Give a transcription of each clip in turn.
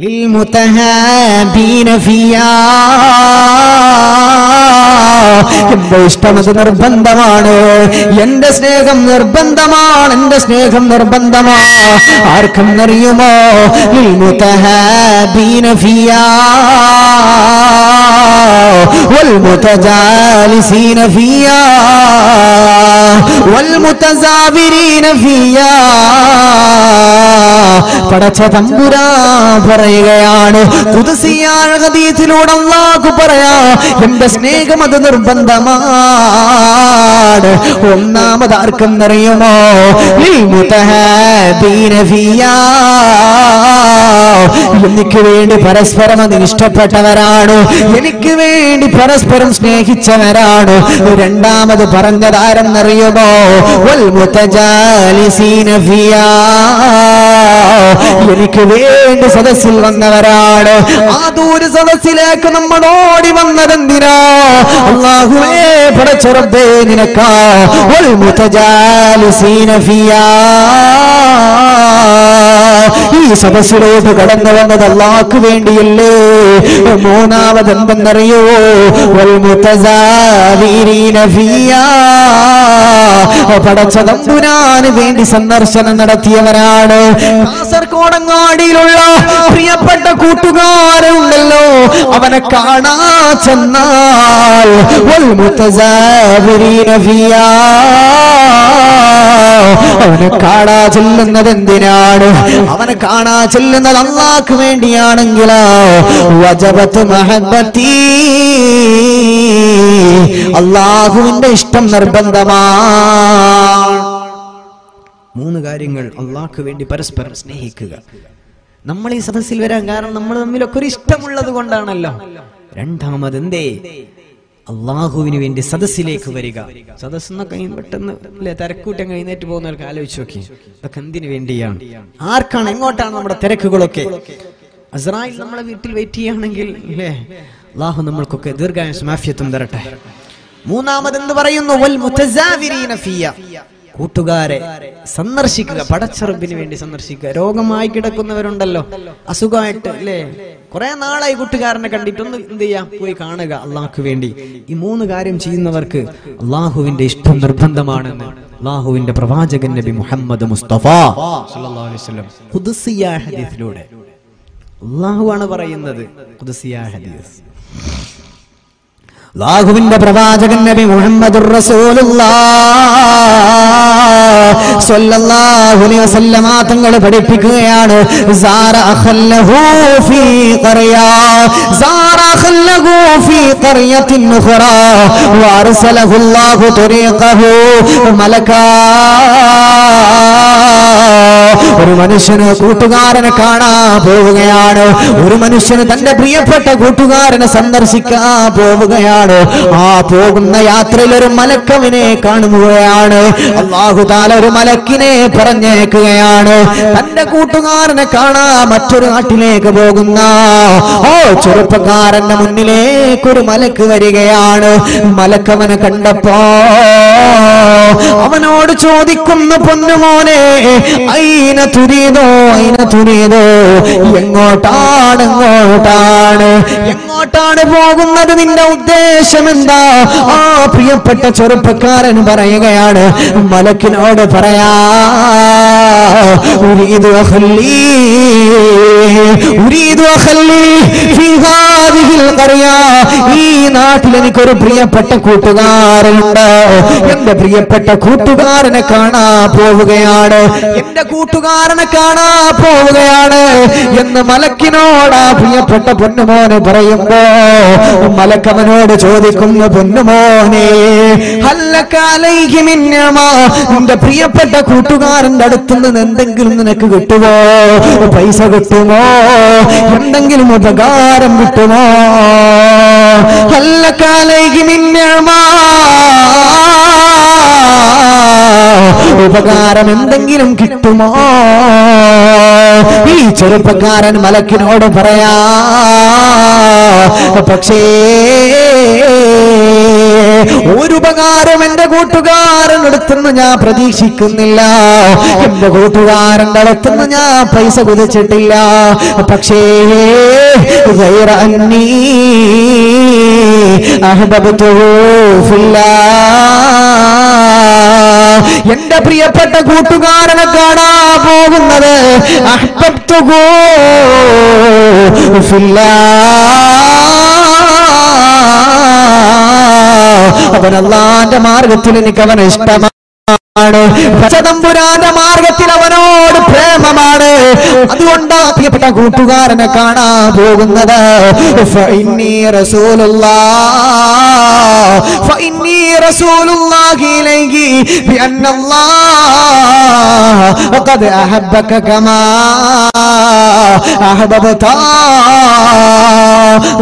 للمتهابين فيها إبشتم ذنر بندمان يندس نيغم ذنر بندمان يندس نيغم ذنر بندمان أركم نريمو للمتهابين فيها والمتجالسين فيها والمتزابرين فيها പടച്ച തമ്പുരാൻ പറയുകയാണ് ഖുദ്സിയ ഹദീസിലൂടെ അല്ലാഹു പറയാ എന്റെ സ്നേഹം അത് നിർബന്ധമാണ് ഒന്നാമത് ആർക്കും അറിയുമോ ലിൽ മുതഹാബീന ഫിയാ എനിക്ക് വേണ്ടി പരസ്പരം ഇഷ്ടപ്പെട്ടവരാണ് എനിക്ക് വേണ്ടി പരസ്പരം സ്നേഹിച്ചവരാണ് രണ്ടാമത് പറഞ്ഞതാരെന്നറിയുമോ വൽ മുതജാലിസീന ഫിയാ എനിക്ക് വേണ്ടി സദസ്സിൽ വന്നവരാണ് ആ ദൂര സദസ്സിലേക്ക് നമ്മൾ ഓടി വന്നതെന്തിനാ അല്ലാഹുവേ പടച്ച റബ്ബേ നിനക്കാ വൽ മുതജാലിസീന ഫിയാ ഈ സദസ്സിലോട്ട് കടന്നു വന്നത് അല്ലാഹുക്ക് വേണ്ടിയല്ലേ മൂന്നാമത് എന്തെന്നറിയോ വൽ മുതസാവിരീന ഫിയാ പടച്ച തമ്പുരാന് വേണ്ടി സന്ദർശനം നടത്തിയവരാണ് കാസർകോടങ്ങാടിയിലുള്ള പ്രിയപ്പെട്ട കൂട്ടുകാരുണ്ടല്ലോ അവനെ കാണാ ചെന്നാൽ വൽ മുതസാവിരീന ഫിയാ അവനെ കാണാ ചെല്ലുന്നത് എന്തിനാണ് അവനെ കാണാ ചെല്ലുന്നത് അല്ലാഹുക്ക് വേണ്ടിയാണെങ്കിലോ വജബത്ത് മഹബത്തി അല്ലാഹുവിന്റെ ഇഷ്ടം നിർബന്ധമാണ് മൂന്ന് കാര്യങ്ങൾ അല്ലാഹുക്ക് വേണ്ടി പരസ്പരം സ്നേഹിക്കുക നമ്മൾ ഈ സദസ്സിൽ വരാൻ കാരണം നമ്മൾ തമ്മിലൊക്കെ ഒരു ഇഷ്ടമുള്ളത് കൊണ്ടാണല്ലോ രണ്ടാമതെന്തേ അള്ളാഹുവിന് വേണ്ടി സദസ്സിലേക്ക് വരിക സദസ്സെന്നൊക്കെ പെട്ടെന്ന് അല്ലെ തിരക്കൂറ്റം കഴിഞ്ഞിട്ട് പോകുന്നവർക്ക് ആലോചിച്ച് നോക്കി അതൊക്കെ എന്തിനു വേണ്ടിയാണ് ആർക്കാണ് എങ്ങോട്ടാണ് നമ്മുടെ തിരക്കുകളൊക്കെ അസ്രായിൽ നമ്മളെ വീട്ടിൽ വെയിറ്റ് ചെയ്യുകയാണെങ്കിൽ അല്ലേ അള്ളാഹു നമ്മൾക്കൊക്കെ ദീർഘായുസ്സും ആഫിയത്തും തരട്ടെ മൂന്നാമത് എന്ന് പറയുന്നു വൽ മുതസാവിരീന ഫിയ കൂട്ടുകാരെ സന്ദർശിക്കുക പടച്ച റബ്ബിന് വേണ്ടി സന്ദർശിക്കുക രോഗമായി കിടക്കുന്നവരുണ്ടല്ലോ അസുഖമായിട്ട് അല്ലേ കുറെ നാളായി കൂട്ടുകാരനെ കണ്ടിട്ടൊന്ന് എന്ത് ചെയ്യാ പോയി കാണുക അള്ളാഹുക്ക് വേണ്ടി ഈ മൂന്ന് കാര്യം ചെയ്യുന്നവർക്ക് അള്ളാഹുവിന്റെ ഇഷ്ടം നിർബന്ധമാണെന്ന് അള്ളാഹുവിന്റെ പ്രവാചകൻ നബി മുഹമ്മദ് മുസ്തഫ സല്ലല്ലാഹു അലൈഹി വസല്ലം ഖുദ്സിയ ഹദീസിലൂടെ അള്ളാഹുവാണ് പറയുന്നത് ഖുദ്സിയ ഹദീസ് അല്ലാഹുവിന്റെ പ്രവാചകൻ നബി മുഹമ്മദുർ റസൂലുള്ളാഹി സ്വല്ലല്ലാഹു അലൈഹി വസല്ലമ തങ്ങൾ പഠിപ്പിക്കുകയാണ് സാറ അഖല്ലഹു ഫീ ഖറിയ സാറ അഖല്ലഹു ഫീ ഖറിയത്തിൻ ഉഖറ വഅർസലഹു അല്ലാഹു തരീഖഹു മലകാ ഒരു മനുഷ്യന് കൂട്ടുകാരനെ കാണാൻ പോവുകയാണ് ഒരു മനുഷ്യന് തന്റെ പ്രിയപ്പെട്ട കൂട്ടുകാരനെ സന്ദർശിക്കാൻ പോവുകയാണ് ആ പോകുന്ന യാത്രയിൽ ഒരു മലക്കവിനെ കാണുകയാണ് അല്ലാഹു തആല ഒരു മലക്കിനെ പറഞ്ഞേക്കുകയാണ് തന്റെ കൂട്ടുകാരനെ കാണാൻ മറ്റൊരു നാട്ടിലേക്ക് പോകുന്ന ഓ ചെറുപ്പക്കാരന്റെ മുന്നിലേക്ക് ഒരു മലക്ക് വരികയാണ് മലക്കവനെ കണ്ടപ്പോ അവനോട് ചോദിക്കുന്നു പൊന്നുമോനെ എങ്ങോട്ടാണ് പോകുന്നത് നിന്റെ ഉദ്ദേശം എന്താ ആ പ്രിയപ്പെട്ട ചെറുപ്പക്കാരൻ പറയുകയാണ് മലക്കിനോട് പറയാ ഈ നാട്ടിൽ എനിക്കൊരു പ്രിയപ്പെട്ട കൂട്ടുകാരനുണ്ട് എന്റെ പ്രിയപ്പെട്ട കൂട്ടുകാരനെ കാണാ പോവുകയാണ് എന്റെ കൂട്ടുകാരനെ കാണാ പോവുകയാണ് എന്ന് മലക്കിനോടാ പ്രിയപ്പെട്ട പൊന്നുമോനെ പറയുമ്പോ മലക്കവനോട് ചോദിക്കുന്നു പൊന്നുമോനെ നിന്റെ പ്രിയപ്പെട്ട കൂട്ടുകാരന്റെ അടുത്ത് നിന്ന് എന്തെങ്കിലും നിനക്ക് കിട്ടുമോ പൈസ കിട്ടുമോ എന്തെങ്കിലും ഉപകാരം കിട്ടുമോ ഹല്ലകാലൈകി മിന്നമാ ഉപകാരം എന്തെങ്കിലും കിട്ടുമോ ഈ ചെറുപ്പക്കാരൻ മലക്കിനോട് പറയാ പക്ഷേ ഒരു ഉപകാരം എന്റെ കൂട്ടുകാരൻ നടത്തുന്ന ഞാൻ പ്രതീക്ഷിക്കുന്നില്ല, എന്റെ കൂട്ടുകാരൻ നടത്തുന്ന ഞാൻ പൈസ കുതിച്ചിട്ടില്ല. പക്ഷേ എന്റെ പ്രിയപ്പെട്ട കൂട്ടുകാരനെ കാണാ പോകുന്നത് അവൻ അല്ലാഹുവിന്റെ മാർഗത്തിൽ എനിക്ക് അവൻ ഇഷ്ടമാണ്, പച്ചതമ്പുരാന്റെ മാർഗത്തിൽ അവനോട് പ്രേമമാണ്. അതുകൊണ്ടാ പ്രിയപ്പെട്ട കൂട്ടുകാരനെ കാണാ പോകുന്നത്.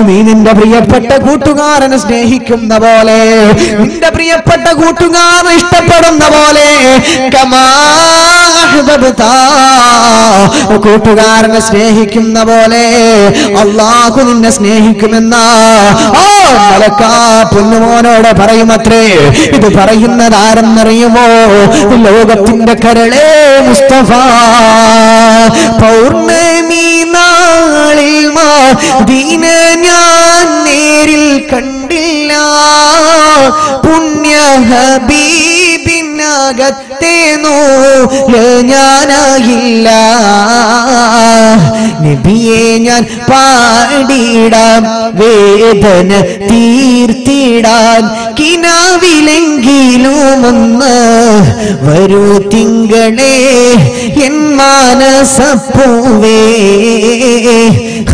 നീ നിന്റെ പ്രിയപ്പെട്ട കൂട്ടുകാരനെ സ്നേഹിക്കുന്ന പോലെ, നിന്റെ പ്രിയപ്പെട്ട കൂട്ടുകാരനെ ഇഷ്ടപ്പെടുന്ന പോലെ, കൂട്ടുകാരനെ സ്നേഹിക്കുന്ന പോലെ അല്ലാഹു നിന്നെ സ്നേഹിക്കുമെന്ന ആ മലക്കാ പൊന്നുമോനോട് പറയുമത്രേ. ഇത് പറയുന്നത് ആരെന്നറിയുമോ? ലോകത്തിന്റെ കരളേ മുസ്തഫ, പൗർണമി നാളിൽ മദീനെ ഞാൻ നേരിൽ കണ്ടില്ല, പുണ്യ ഹബീബിനകത്തെ നൂറ് ഞാനായില്ല, നബിയെ ഞാൻ പാടിയിടാം വേദന തീർത്തിടാൻ, കിനാവിലെങ്കിലും ഒന്ന് വരൂ തിങ്കളേ എൻ മാനസപ്പൂവേ,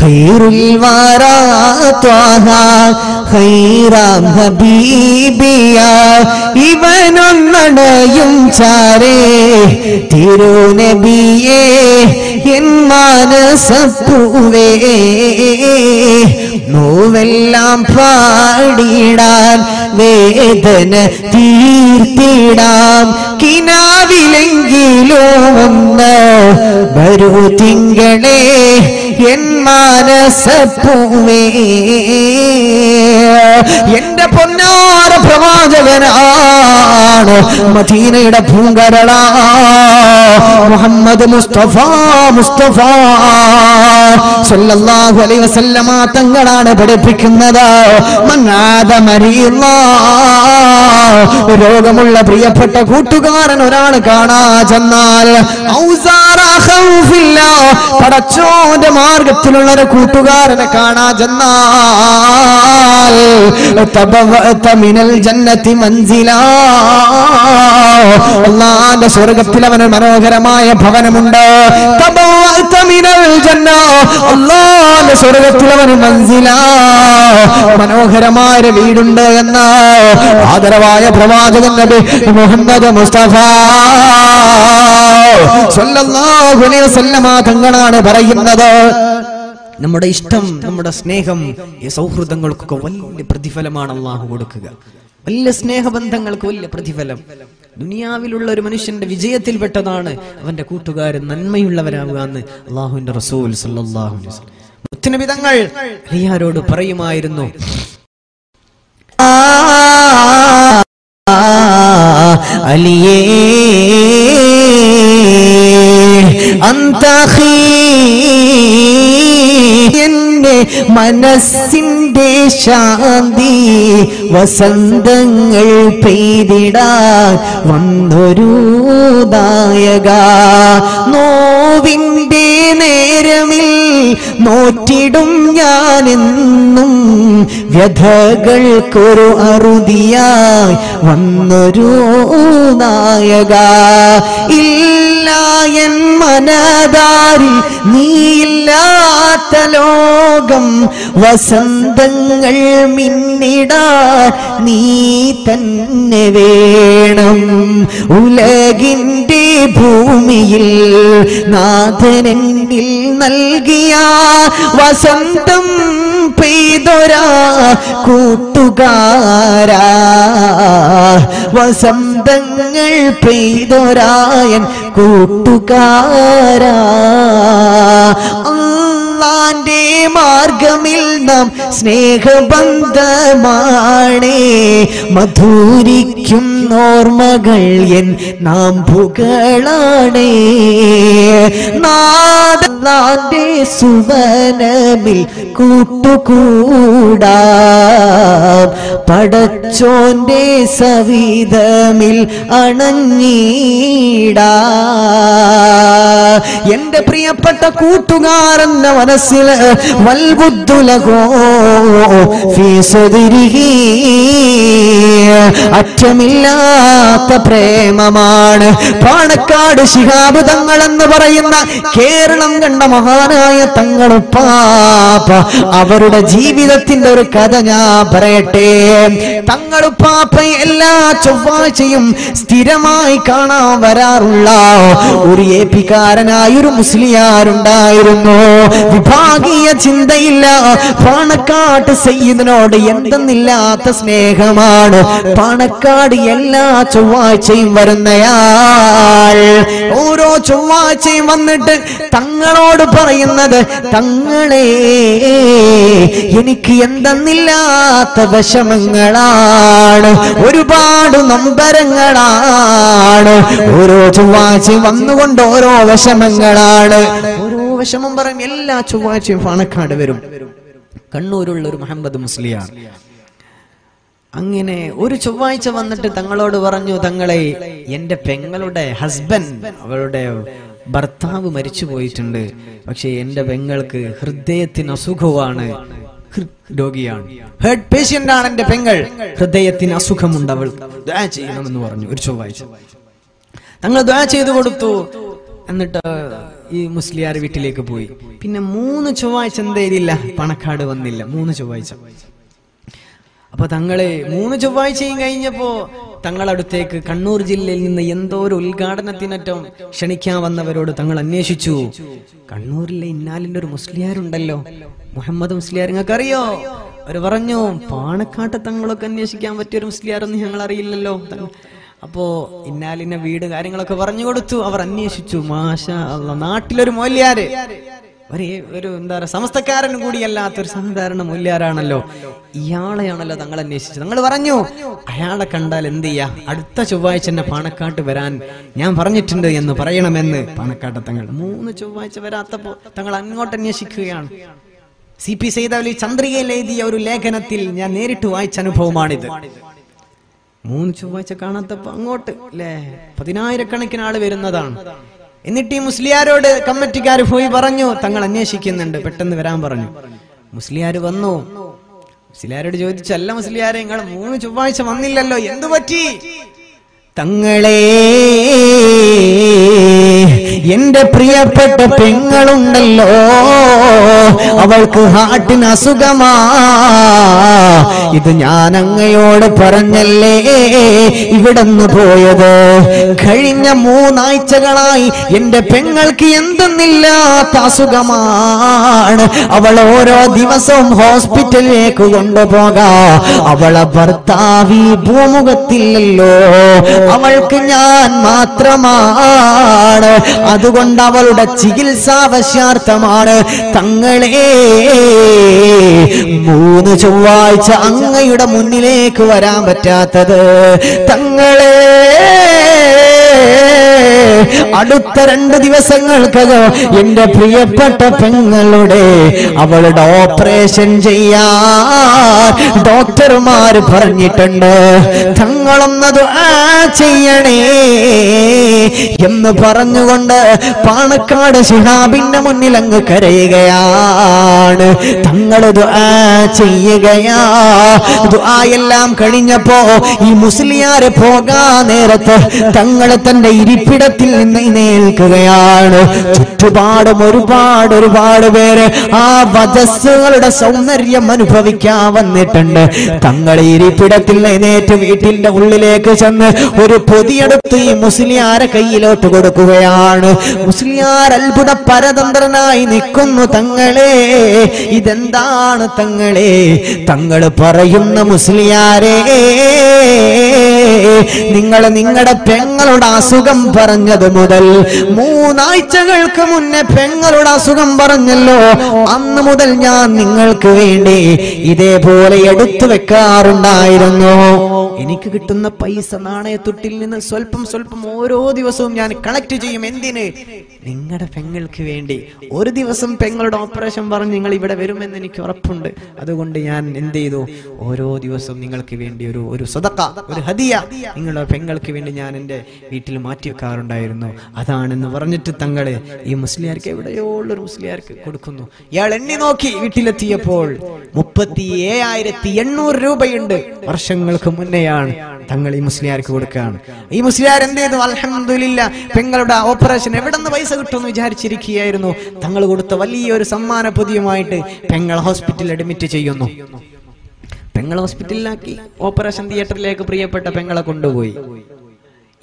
ഖൈറുൽ വരാ ത്വാഹ ഖൈറാം ഹബീബിയ, ഇവനൊന്നടയും ചാരേ തിരുനബിയേ എൻ മാനസപ്പൂവേ, നോവെല്ലാം പാടിടാൻ വേദന തീർത്തിടാം, കിനാവിലെങ്കിലും ഒന്ന് വരൂ തിങ്കളേ എൻ മാനസപ്പൂവേ. എന്റെ പൊന്നാര പ്രവാചകനാണ് മദീനയുടെ പൂങ്കരള മുഹമ്മദ് മുസ്തഫ മുസ്തഫ സല്ലല്ലാഹു അലൈഹി വസല്ലമ തങ്ങളാണ് പഠിപ്പിക്കുന്നത്. രോഗമുള്ള പ്രിയപ്പെട്ട കൂട്ടുകാരൻ ഒരാൾ കാണാ ചെന്നാൽ പടച്ചോന്റെ മാർഗത്തിലുള്ള ഒരു കൂട്ടുകാരനെ കാണാ ചെന്നാൽ മിനൽ ജന്നത്തി മൻസില, അല്ലാഹുവിന്റെ സ്വർഗ്ഗത്തിൽ അവന് മനോഹരമായ ഭവനമുണ്ട്. തബവഅത മിനൽ ജന്ന, അല്ലാഹുവിന്റെ സ്വർഗ്ഗത്തിൽ അവന് മൻസില, മനോഹരമായ വീടുണ്ട് എന്ന ആദരവായ പ്രവാചകൻ നബി മുഹമ്മദ് മുസ്തഫ സല്ലല്ലാഹു അലൈഹി വസല്ലമ തങ്ങളാണ് പറയുന്നത്. നമ്മുടെ ഇഷ്ടം, നമ്മുടെ സ്നേഹം, ഈ സൗഹൃദങ്ങൾക്കൊക്കെ വലിയ പ്രതിഫലമാണ് അള്ളാഹു കൊടുക്കുക. വലിയ സ്നേഹബന്ധങ്ങൾക്ക് വലിയ പ്രതിഫലം. ദുനിയാവിലുള്ള ഒരു മനുഷ്യന്റെ വിജയത്തിൽപ്പെട്ടതാണ് അവന്റെ കൂട്ടുകാരൻ നന്മയുള്ളവരാവുക എന്ന് അള്ളാഹുവിന്റെ റസൂൽ സല്ലല്ലാഹു അലൈഹി വസല്ലം മുത്തുനബി തങ്ങൾ അലിയാരോട് പറയുമായിരുന്നു, അലിയേ മനസ്സിന്റെ ശാന്തി വസന്തങ്ങൾ പെയ്തിടാൻ വന്നൊരു ദായക, നോവിന്റെ നേരമിൽ നോറ്റിടും ഞാനെന്നും വ്യഥകൾക്കൊരു അറുതിയായി വന്നൊരു ദായക, ഇല്ലായൻ മനദാരി നീയില്ലാത്ത ലോകം വസന്തങ്ങൾ മിന്നിടാൻ നീ തന്നെ വേണം, ഉലകിൻ്റെ ഭൂമിയിൽ നാഥനെന്നിൽ നൽകിയ വസന്തം പെയ്തൊരാ കൂട്ടുകാരാ, വസന്തങ്ങൾ പെയ്തൊരായൻ കൂട്ടുകാരാ, അല്ലാന്റെ മാർഗമിൽ നാം സ്നേഹബന്ധമാണേ മധുരിക്കും ഓർമ്മകൾ എൻ നാം പുകളാണേ നാദാന്റെ സുവനമിൽ കൂട്ടുകൂടാം പടച്ചോന്റെ സവിധമിൽ അണഞ്ഞീടാ എന്റെ പ്രിയപ്പെട്ട കൂട്ടുകാരെന്ന മനസ്സിൽ വൽബുദ്ദുലകോ ഫീസദിരിഹി അറ്റമില്ലാത്ത പ്രേമമാണ് പാണക്കാട് ശിഹാബ് തങ്ങൾ എന്ന് പറയുന്ന കേരളം കണ്ട മഹാനായ തങ്ങളുപ്പാപ്പ അവരുടെ ജീവിതത്തിന്റെ ഒരു കഥ ഞാൻ പറയട്ടെ. തങ്ങളുപ്പാപ്പ എല്ലാ ചൊവ്വാഴ്ചയും സ്ഥിരമായി കാണാൻ വരാറുള്ള ഒരു ഏപ്പിക്കാരനായ ഒരു മുസ്ലിയാരുണ്ടായിരുന്നു. വിഭാഗീയ ചിന്തയില്ല. പാണക്കാട് സയ്യിദിനോട് എന്തെന്നില്ലാത്ത സ്നേഹമാണ്. പാണക്കാട് എല്ലാ ചൊവ്വാഴ്ചയും വരുന്നയാൾ ഓരോ ചൊവ്വാഴ്ചയും വന്നിട്ട് തങ്ങളോട് പറയുന്നത്, തങ്ങളെ എനിക്ക് എന്തെന്നില്ലാത്ത വിഷമങ്ങളാണ്, ഒരുപാട് നൊമ്പരങ്ങളാണ്, ഓരോ ചൊവ്വാഴ്ചയും വന്നുകൊണ്ട് ഓരോ വിഷമങ്ങളാണ്. ഓരോ വിഷമം പറയും. എല്ലാ ചൊവ്വാഴ്ചയും പാണക്കാട് വരും. കണ്ണൂരുള്ള ഒരു മുഹമ്മദ് മുസ്ലിയാർ. അങ്ങനെ ഒരു ചൊവ്വാഴ്ച വന്നിട്ട് തങ്ങളോട് പറഞ്ഞു, തങ്ങളെ എന്റെ പെങ്ങളുടെ ഹസ്ബൻഡ്, അവളുടെ ഭർത്താവ് മരിച്ചു പോയിട്ടുണ്ട്, പക്ഷെ എന്റെ പെങ്ങൾക്ക് ഹൃദയത്തിന് അസുഖമാണ്, രോഗിയാണ്, ഹെർട്ട് പേഷ്യന്റ് ആണ്, എന്റെ പെങ്ങൾ ഹൃദയത്തിന് അസുഖമുണ്ട്, അവൾ ദുആ ചെയ്യണമെന്ന് പറഞ്ഞു. ഒരു ചൊവ്വാഴ്ച തങ്ങൾ ദുആ ചെയ്തു കൊടുത്തു. എന്നിട്ട് ഈ മുസ്ലിയാർ വീട്ടിലേക്ക് പോയി. പിന്നെ 3 ചൊവ്വാഴ്ച എന്തേലില്ല പാണക്കാട് വന്നില്ല. 3 ചൊവ്വാഴ്ച. അപ്പൊ തങ്ങളെ 3 ചൊവ്വാഴ്ചയും കഴിഞ്ഞപ്പോ തങ്ങളടുത്തേക്ക് കണ്ണൂർ ജില്ലയിൽ നിന്ന് എന്തോ ഒരു ഉദ്ഘാടനത്തിനറ്റം ക്ഷണിക്കാൻ വന്നവരോട് തങ്ങൾ അന്വേഷിച്ചു, കണ്ണൂരിലെ ഇന്നാലിന്റെ ഒരു മുസ്ലിയാരുണ്ടല്ലോ മുഹമ്മദ് മുസ്ലിയാർ, നിങ്ങൾക്കറിയോ? അവർ പറഞ്ഞു, പാണക്കാട്ട് തങ്ങളൊക്കെ അന്വേഷിക്കാൻ പറ്റിയ ഒരു മുസ്ലിയാരൊന്നും ഞങ്ങൾ അറിയില്ലല്ലോ. അപ്പോ ഇന്നാലിന്റെ വീട് കാര്യങ്ങളൊക്കെ പറഞ്ഞു കൊടുത്തു. അവർ അന്വേഷിച്ചു. മാഷാ അല്ലാഹ്, നാട്ടിലൊരു മൊല്യാര്, ഒരു എന്താ പറയുക, സമസ്തക്കാരൻ കൂടിയല്ലാത്തൊരു സാധാരണ മൂല്യാരാണല്ലോ, ഇയാളെയാണല്ലോ തങ്ങൾ അന്വേഷിച്ചത്. തങ്ങൾ പറഞ്ഞു, അയാളെ കണ്ടാൽ എന്ത് ചെയ്യാ, അടുത്ത ചൊവ്വാഴ്ച തന്നെ പാണക്കാട്ട് വരാൻ ഞാൻ പറഞ്ഞിട്ടുണ്ട് എന്ന് പറയണമെന്ന്. പാണക്കാട്ട് തങ്ങൾ 3 ചൊവ്വാഴ്ച വരാത്തപ്പോ തങ്ങൾ അങ്ങോട്ട് അന്വേഷിക്കുകയാണ്. സി പി സൈതവലി ചന്ദ്രികയിൽ എഴുതിയ ഒരു ലേഖനത്തിൽ ഞാൻ നേരിട്ട് വായിച്ച അനുഭവമാണിത്. 3 ചൊവ്വാഴ്ച കാണാത്തപ്പോ അങ്ങോട്ട് അല്ലേ 10,000 കണക്കിന് ആള് വരുന്നതാണ്. എന്നിട്ട് ഈ മുസ്ലിയാരോട് കമ്മിറ്റിക്കാർ പോയി പറഞ്ഞു, തങ്ങൾ അന്വേഷിക്കുന്നുണ്ട്, പെട്ടെന്ന് വരാൻ പറഞ്ഞു. മുസ്ലിയാർ വന്നു. മുസ്ലിയാരോട് ചോദിച്ചു, അല്ല മുസ്ലിയാരെ, നിങ്ങൾ 3 ചൊവ്വാഴ്ച വന്നില്ലല്ലോ, എന്തു പറ്റി? തങ്ങളെ എന്റെ പ്രിയപ്പെട്ട പെങ്ങളുണ്ടല്ലോ, അവൾക്ക് ഹാർട്ടിന് അസുഖമാ, ഇത് ഞാൻ അങ്ങയോട് പറഞ്ഞല്ലേ ഇവിടെന്ന് പോയത്. കഴിഞ്ഞ 3 ആഴ്ചകളായി എന്റെ പെങ്ങൾക്ക് എന്തെന്നില്ലാത്ത അസുഖമാണ്, അവൾ ഓരോ ദിവസവും ഹോസ്പിറ്റലിലേക്ക് കൊണ്ടുപോകാ, അവളെ ഭർത്താവ് ഭൂമുഖത്തില്ലല്ലോ, അവൾക്ക് ഞാൻ മാത്രമാണ്, അതുകൊണ്ട് അവളുടെ ചികിത്സാവശ്യാർത്ഥമാണ് തങ്ങളെ 3 ചൊവ്വാഴ്ച അങ്ങയുടെ മുന്നിലേക്ക് വരാൻ പറ്റാത്തത്. തങ്ങളെ അടുത്ത 2 ദിവസങ്ങൾക്കകം എന്റെ പ്രിയപ്പെട്ട പെങ്ങളുടെ അവളുടെ ഓപ്പറേഷൻ ചെയ്യാൻ ഡോക്ടർമാർ പറഞ്ഞിട്ടുണ്ട്, തങ്ങളൊന്നത് ആ ചെയ്യണേ എന്ന് പറഞ്ഞുകൊണ്ട് പാണക്കാട് ശിഹാബിന്റെ മുന്നിൽ അങ്ങ് കരയുകയാണ്. തങ്ങളത് ആ ചെയ്യുകയാ. ദുആ എല്ലാം കഴിഞ്ഞപ്പോ ഈ മുസ്ലിയാരെ പോകാൻ നേരത്ത് തങ്ങൾ തന്റെ ഇരിപ്പിടത്തിൽ നിന്ന് നിൽക്കുകയാണ്. ചുറ്റുപാടും ഒരുപാട് പേര് ആ വജസ്സുകളുടെ സൗന്ദര്യം അനുഭവിക്കാൻ വന്നിട്ടുണ്ട്. തങ്ങൾ ഇരിപ്പിടത്തിൽ എഴുന്നേറ്റ് വീട്ടിന്റെ ഉള്ളിലേക്ക് ചെന്ന് ഒരു പൊതിയെടുത്ത് ഈ മുസ്ലിയാരെ കയ്യിലോട്ട് കൊടുക്കുകയാണ്. മുസ്ലിയാർ അത്ഭുത പരതന്ത്രനായി നിൽക്കുന്നു. തങ്ങളെ ഇതെന്താണ് തങ്ങളെ? തങ്ങൾ പറയുന്ന, മുസ്ലിയാരെ നിങ്ങൾ നിങ്ങളുടെ പെങ്ങളുടെ അസുഖം പറ പറഞ്ഞത് മുതൽ മൂന്നാഴ്ചകൾക്ക് മുന്നേ പെങ്ങളുടെ അസുഖം പറഞ്ഞല്ലോ, അന്ന് മുതൽ ഞാൻ നിങ്ങൾക്ക് വേണ്ടി ഇതേപോലെ എടുത്തു വെക്കാറുണ്ടായിരുന്നു. എനിക്ക് കിട്ടുന്ന പൈസ നാണയത്തൊട്ടിൽ നിന്ന് സ്വല്പം സ്വല്പം ഓരോ ദിവസവും ഞാൻ കളക്ട് ചെയ്യും. എന്തിന്? നിങ്ങളുടെ പെങ്ങൾക്ക് വേണ്ടി. ഒരു ദിവസം പെങ്ങളുടെ ഓപ്പറേഷൻ പറഞ്ഞ് നിങ്ങൾ ഇവിടെ വരുമെന്ന് എനിക്ക് ഉറപ്പുണ്ട്. അതുകൊണ്ട് ഞാൻ എന്ത് ചെയ്തു? ഓരോ ദിവസവും നിങ്ങൾക്ക് വേണ്ടി ഒരു സദഖ, ഒരു ഹദിയ നിങ്ങളുടെ പെങ്ങൾക്ക് വേണ്ടി ഞാൻ എൻ്റെ വീട്ടിൽ മാറ്റി വെക്കാറുണ്ടായിരുന്നു. അതാണെന്ന് പറഞ്ഞിട്ട് തങ്ങള് ഈ മുസ്ലിയാർക്ക്, എവിടെയോ ഉള്ളൊരു മുസ്ലിയാർക്ക് കൊടുക്കുന്നു. ഇയാൾ എണ്ണി നോക്കി വീട്ടിലെത്തിയപ്പോൾ 37,800 രൂപയുണ്ട്. വർഷങ്ങൾക്ക് മുന്നേ തങ്ങൾ ഈ മുസ്ലിയാർക്ക് കൊടുക്കുകയാണ്. ഈ മുസ്ലിയാർ എന്ത് ചെയ്തു? അൽഹംദുലില്ലാ, പെങ്ങളുടെ ഓപ്പറേഷൻ എവിടെ നിന്ന് പൈസ കിട്ടുമെന്ന് വിചാരിച്ചിരിക്കുകയായിരുന്നു. തങ്ങൾ കൊടുത്ത വലിയൊരു സമ്മാന പൊതിയുമായിട്ട് പെങ്ങൾ ഹോസ്പിറ്റലിൽ അഡ്മിറ്റ് ചെയ്യുന്നു. പെങ്ങൾ ഹോസ്പിറ്റലിലാക്കി ഓപ്പറേഷൻ തിയേറ്ററിലേക്ക് പ്രിയപ്പെട്ട പെങ്ങളെ കൊണ്ടുപോയി.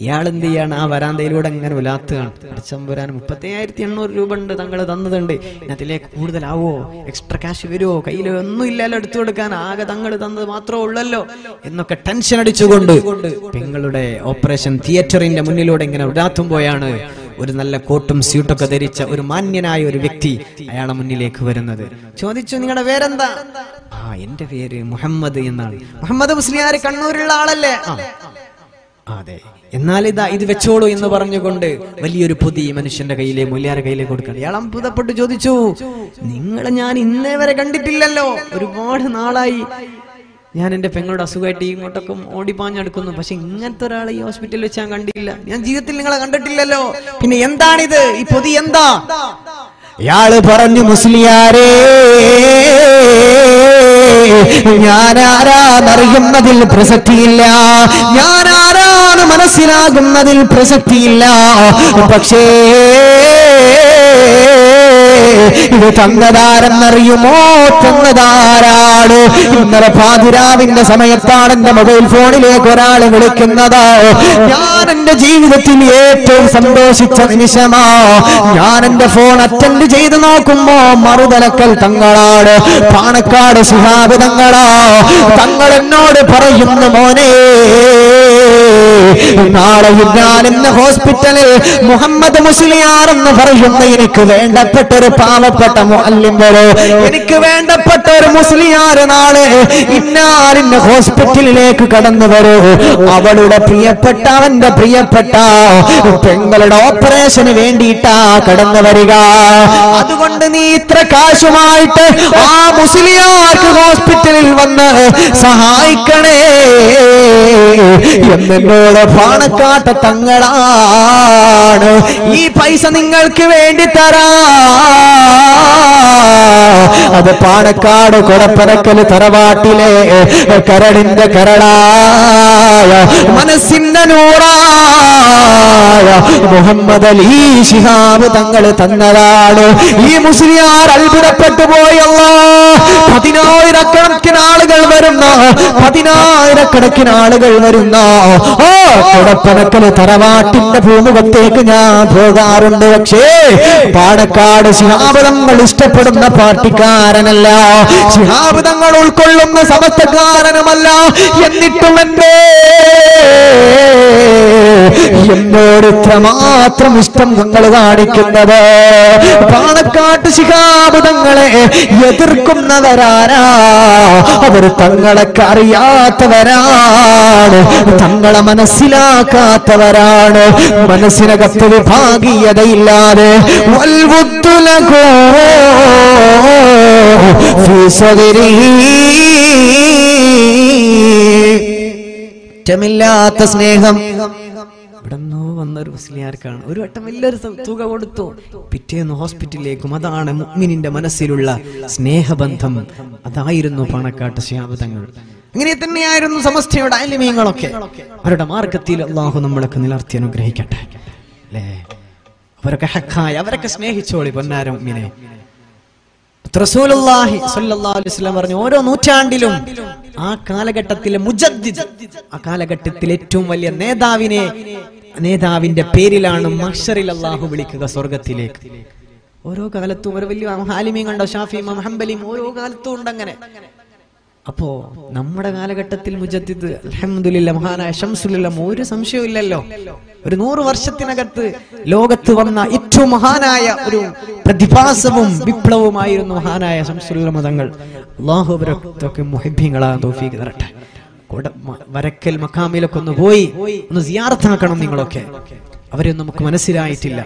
ഇയാൾ എന്ത് ചെയ്യാണ്? ആ വരാന്തയിലൂടെ അങ്ങനെ ഉലാത്തുകയാണ്. അടിച്ചമ്പുരാൻ 37,800 രൂപ ഉണ്ട് തങ്ങൾ തന്നതുണ്ട്. ഇതിലേക്ക് കൂടുതലാവോ? എക്സ്ട്രാ ക്യാഷ് വരുമോ? കയ്യിൽ ഒന്നും ഇല്ലല്ലോ എടുത്തു കൊടുക്കാൻ. ആകെ തങ്ങൾ തന്നത് മാത്രമേ ഉള്ളല്ലോ എന്നൊക്കെ ടെൻഷൻ അടിച്ചുകൊണ്ട് പെങ്ങളുടെ ഓപ്പറേഷൻ തിയേറ്ററിന്റെ മുന്നിലൂടെ ഇങ്ങനെ ഉലാത്തുമ്പോഴാണ് ഒരു നല്ല കോട്ടും സ്യൂട്ടൊക്കെ ധരിച്ച ഒരു മാന്യനായ ഒരു വ്യക്തി അയാളെ മുന്നിലേക്ക് വരുന്നത്. ചോദിച്ചു, നിങ്ങളുടെ പേരെന്താ? ആ, എന്റെ പേര് മുഹമ്മദ് എന്നാണ്. മുഹമ്മദ് മുസ്ലിയാർ കണ്ണൂരുള്ള ആളല്ലേ? അതെ, എന്നാൽ ഇതാ ഇത് വെച്ചോളൂ എന്ന് പറഞ്ഞുകൊണ്ട് വലിയൊരു പൊതി മനുഷ്യന്റെ കയ്യിലെ, മുല്യാരെ കയ്യിലെ കൊടുക്കണം. ഇയാൾ അത്ഭുതപ്പെട്ട് ചോദിച്ചു, നിങ്ങളെ ഞാൻ ഇന്നേ വരെ കണ്ടിട്ടില്ലല്ലോ, ഒരുപാട് നാളായി ഞാൻ എൻ്റെ പെങ്ങളുടെ അസുഖമായിട്ട് ഇങ്ങോട്ടൊക്കെ ഓടിപ്പാഞ്ഞെടുക്കുന്നു, പക്ഷെ ഇങ്ങനത്തെ ഒരാളെ ഈ ഹോസ്പിറ്റലിൽ വെച്ച് ഞാൻ കണ്ടില്ല, ഞാൻ ജീവിതത്തിൽ നിങ്ങളെ കണ്ടിട്ടില്ലല്ലോ, പിന്നെ എന്താണിത്, ഈ പൊതി എന്താ? ഇയാള് പറഞ്ഞു, മുസ്ലിയാരേ, ഞാനാരാന്നറിയുന്നതിൽ പ്രസക്തിയില്ല, ഞാനാരാന്ന് മനസ്സിലാകുന്നതിൽ പ്രസക്തിയില്ല, പക്ഷേ ഇത് തന്നതാരെന്നറിയുമോ? തന്നതാരാണ്? ഇന്നലെ പാതിരാവിന്റെ സമയത്താണ് എന്റെ മൊബൈൽ ഫോണിലേക്ക് ഒരാൾ വിളിക്കുന്നത്. ഞാൻ എന്റെ ജീവിതത്തിൽ ഏറ്റവും സന്തോഷിച്ച നിമിഷമാ. ഞാൻ എന്റെ ഫോൺ അറ്റൻഡ് ചെയ്ത് നോക്കുമ്പോ മറുതലക്കൽ തങ്ങളാണ്, പാണക്കാട് ശിഹാബ് തങ്ങളാ. തങ്ങൾ എന്നോട് പറയുന്നു, മോനെ, നാളെ ഞാൻ ഇന്ന് ഹോസ്പിറ്റലിൽ മുഹമ്മദ് മുസ്ലിയാർ എന്ന് പറയുന്ന എനിക്ക് വേണ്ടപ്പെട്ട ഒരു പാവപ്പെട്ട മുഅല്ലിമോളോ, എനിക്ക് വേണ്ടപ്പെട്ട ഒരു മുസ്ലിയാർ നാളെ ഇന്നാലിന്റെ ഹോസ്പിറ്റലിലേക്ക് കടന്നു വരൂ. അവളുടെ പ്രിയപ്പെട്ട, അവന്റെ പ്രിയപ്പെട്ട പെങ്ങളുടെ ഓപ്പറേഷന് വേണ്ടിയിട്ടാ കടന്നു വരിക. അതുകൊണ്ട് നീ ഇത്ര കാശുമായിട്ട് ആ മുസ്ലിയാർക്ക് ഹോസ്പിറ്റലിൽ വന്ന് സഹായിക്കണേ എന്നോട് പാണക്കാട്ട തങ്ങളാണ് ഈ പൈസ നിങ്ങൾക്ക് വേണ്ടി തരാ. അത് പാണക്കാട് കൊടപ്പരക്കല് തറവാട്ടിലെ കരടിന്റെ കരടായ, മനസ്സിന്റെ നൂറായ മുഹമ്മദ് അലി ശിഹാബ് തങ്ങൾ തന്നതാണ്. ഈ മുസ്ലിയാർ അത്ഭുതപ്പെട്ടു പോയല്ല. 10,000 കണക്കിന് ആളുകൾ വരുന്ന, 10,000 കണക്കിന് ആളുകൾ വരുന്ന ഓ കൊടപ്പനക്കല് തറവാട്ടിന്റെ ഭൂമുഖത്തേക്ക് ഞാൻ പോകാറുണ്ട്, പക്ഷേ പാണക്കാട് ശിഹാബ് തങ്ങൾ ഇഷ്ടപ്പെടുന്ന പാർട്ടിക്കാരനല്ല, ശിഹാബ് തങ്ങൾ ഉൾക്കൊള്ളുന്ന സമസ്തക്കാരനുമല്ല. എന്നിട്ടും എന്നോട് ഇത്രമാത്രം ഇഷ്ടം തങ്ങൾ കാണിക്കുന്നത്, പാണക്കാട്ട് ശിഹാബ് തങ്ങളെ എതിർക്കുന്നവരാരാ? അവർ തങ്ങളൊക്കെ അറിയാത്തവരാണ്, തങ്ങളെ മനസ്സിലാക്കാത്തവരാണ്. മനസ്സിനകത്ത് വിഭാഗീയതയില്ലാതെ റ്റമില്ലാത്ത സ്നേഹം. ഇവിടെന്നോ വന്നൊരു മുസ്ലിയാർക്കാണ് ഒരു വട്ടം വലിയൊരു തുക കൊടുത്തു, പിറ്റേന്ന് ഹോസ്പിറ്റലിലേക്കും. അതാണ് മുഅ്മിനിന്റെ മനസ്സിലുള്ള സ്നേഹബന്ധം. അതായിരുന്നു പാണക്കാട്ട് ശിഹാബ് തങ്ങൾ. അങ്ങനെ തന്നെയായിരുന്നു സമസ്തയുടെ അലിമീങ്ങളൊക്കെ. അവരുടെ മാർഗത്തിൽ അള്ളാഹു നമ്മളൊക്കെ നിലർത്തി അനുഗ്രഹിക്കട്ടെ, അല്ലേ? അവരൊക്കെ ഹക്കായി, അവരൊക്കെ സ്നേഹിച്ചോളി പൊന്നാര മുഅ്മിനെ. റസൂലുള്ളാഹി സ്വല്ലല്ലാഹു അലൈഹി വസല്ലം പറഞ്ഞു, ഓരോ നൂറ്റാണ്ടിലും ആ കാലഘട്ടത്തിലെ മുജദ്ദിദ്, ആ കാലഘട്ടത്തിലെ ഏറ്റവും വലിയ നേതാവിനെ, നേതാവിന്റെ പേരിലാണ് മഹ്ശറിൽ അല്ലാഹു വിളിക്കുക സ്വർഗത്തിലേക്ക്. ഓരോ കാലത്തും ഓരോ വലിയ ആലിമീങ്ങളുണ്ടോ, ഷാഫി ഇമാം, ഹംബലി, ഓരോ കാലത്തും ഉണ്ട് അങ്ങനെ. Apo, Namada Galagatil Mujatid, Alhamdulillah, Mahana, Shamsulilla, Muru, Samshulillo, Renur Varshatinagat, Logatuvana, Itu Mahanaya, Pradipasavum, Biplo Mayu, Mahanaya, Samsulla Madangal, Lahu Brakim, Mohipingala, Dofi, Varakel Makamila Kondavoi, Nuziartana Kanamingaloke. അവരെയൊന്നും നമുക്ക് മനസ്സിലായിട്ടില്ല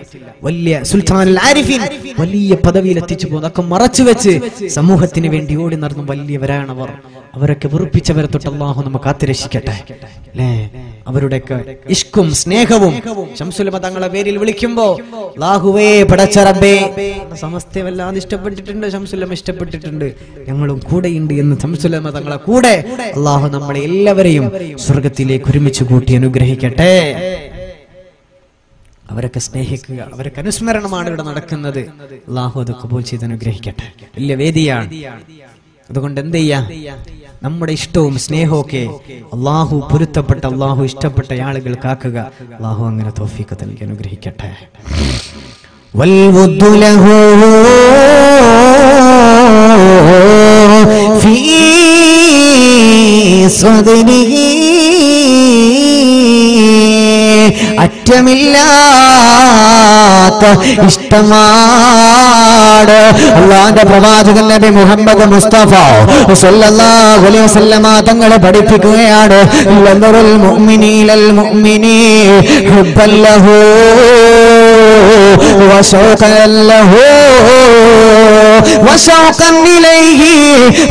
വലിയ സുൽത്താനുൽ ആരിഫീൻ വലിയ പദവിയിൽ എത്തിച്ചുപോന്നൊക്കെ മറച്ചുവെച്ച് സമൂഹത്തിനു വേണ്ടി ഓടി നടന്നു വലിയവരാണ് അവർ അവരൊക്കെ വെറുപ്പിച്ചവരെ തൊട്ട് അല്ലാഹു നമ്മെ കാത്തുരക്ഷിക്കട്ടെ അല്ലേ അവരുടെ ഇഷ്കും സ്നേഹവും ശംസുൽ മദങ്ങളെ പേരിൽ വിളിക്കുമ്പോൾ അല്ലാഹുവേ പടച്ച റബ്ബേ സമസ്തയെ വല്ലാതെ ഇഷ്ടപ്പെട്ടിട്ടുണ്ട് ശംസുൽ ഇഷ്ടപ്പെട്ടിട്ടുണ്ട് ഞങ്ങളും കൂടെയുണ്ട് എന്ന് ശംസുൽ മദങ്ങളെ കൂടെ അല്ലാഹു നമ്മളെ എല്ലാവരെയും സ്വർഗ്ഗത്തിലേക്ക് ഒരുമിച്ച് കൂട്ടി അനുഗ്രഹിക്കട്ടെ അവരൊക്കെ സ്നേഹിക്കുക അവരൊക്കെ അനുസ്മരണമാണ് ഇവിടെ നടക്കുന്നത് അല്ലാഹു അത് ഖബൂൽ ചെയ്ത് അനുഗ്രഹിക്കട്ടെ വലിയ വേദിയാണ് അതുകൊണ്ട് എന്ത് ചെയ്യാം നമ്മുടെ ഇഷ്ടവും സ്നേഹവും ഒക്കെ അല്ലാഹു പൊരുത്തപ്പെട്ട അല്ലാഹു ഇഷ്ടപ്പെട്ട ആളുകൾക്ക് ആക്കുക അല്ലാഹു അങ്ങനെ തൗഫീഖ് നൽകി അനുഗ്രഹിക്കട്ടെ വൽ വുദു ലഹു ഫീ സദരിഹി അറ്റമില്ലാത്ത ഇഷ്ടമാണ് അല്ലാഹുവിന്റെ പ്രവാചകൻ നബി മുഹമ്മദ് മുസ്തഫ സ്വല്ലല്ലാഹു അലൈഹി വസല്ലമ തങ്ങളെ പഠിപ്പിക്കുകയാണ് ലനറുൽ മുഅ്മിനി ലൽ മുഅ്മിനി ഹുബ്ബല്ലഹു വശൗഖല്ലഹു وشوقا إليه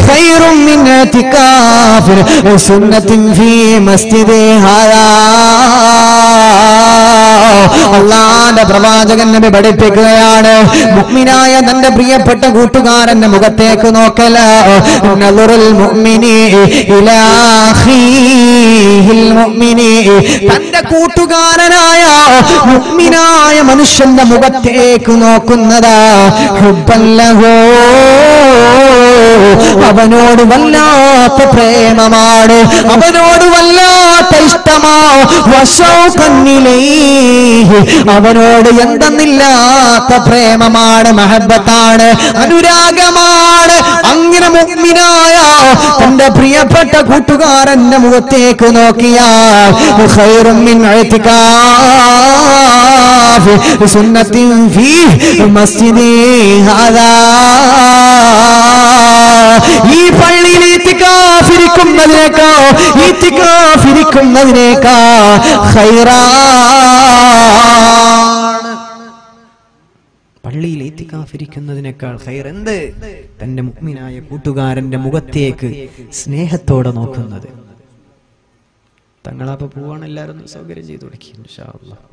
خير من اعتكاف سنة في مسجد അല്ലാഹുവിന്റെ പ്രവാചകൻ നബി പഠിപ്പിക്കുകയാണ് മുഅ്മിനായ തന്റെ പ്രിയപ്പെട്ട കൂട്ടുകാരന്റെ മുഖത്തേക്ക് നോക്കല നദറുൽ മുഅ്മിനി ഇലാ അഖീഹിൽ മുഅ്മിനി തന്റെ കൂട്ടുകാരനായ മുഅ്മിനായ മനുഷ്യന്റെ മുഖത്തേക്ക് നോക്കുന്നതാ ഹുബ്ബല്ലഹു അവനോട് വല്ലാത്ത പ്രേമമാണ് അവനോട് വല്ലാത്ത ഇഷ്ടമാ വശൗഖന്നിലൈ അവനോട് എന്തെന്നില്ലാത്ത പ്രേമമാണ് മഹബ്ബത്താണ് അനുരാഗമാണ് അങ്ങനെ മുഅ്മിനായ തന്റെ പ്രിയപ്പെട്ട കൂട്ടുകാരന്റെ മുഖത്തേക്ക് നോക്കിയാൽ ഖൈറുൻ മിൻ ഇഅ്തികാഫ് സുന്നത്തിൻ ഫീ മസ്ജിദി ഹാദാ ഈ പള്ളിയിൽ ഇത്തികാഫിരിക്കുന്നതിനേക്കാ ഖൈറാണ് പള്ളിയിൽ ഇത്തികാഫിരിക്കുന്നതിനേക്കാൾ ഖൈർ എന്ത് തന്റെ മുഅ്മിനായ കൂട്ടുകാരന്റെ മുഖത്തേക്ക് സ്നേഹത്തോടെ നോക്കുന്നത് തങ്ങളപ്പോ പോവാണ് എല്ലാവരും സൗകര്യം ചെയ്തു തുടക്കി ഇൻഷാ അല്ലാഹ്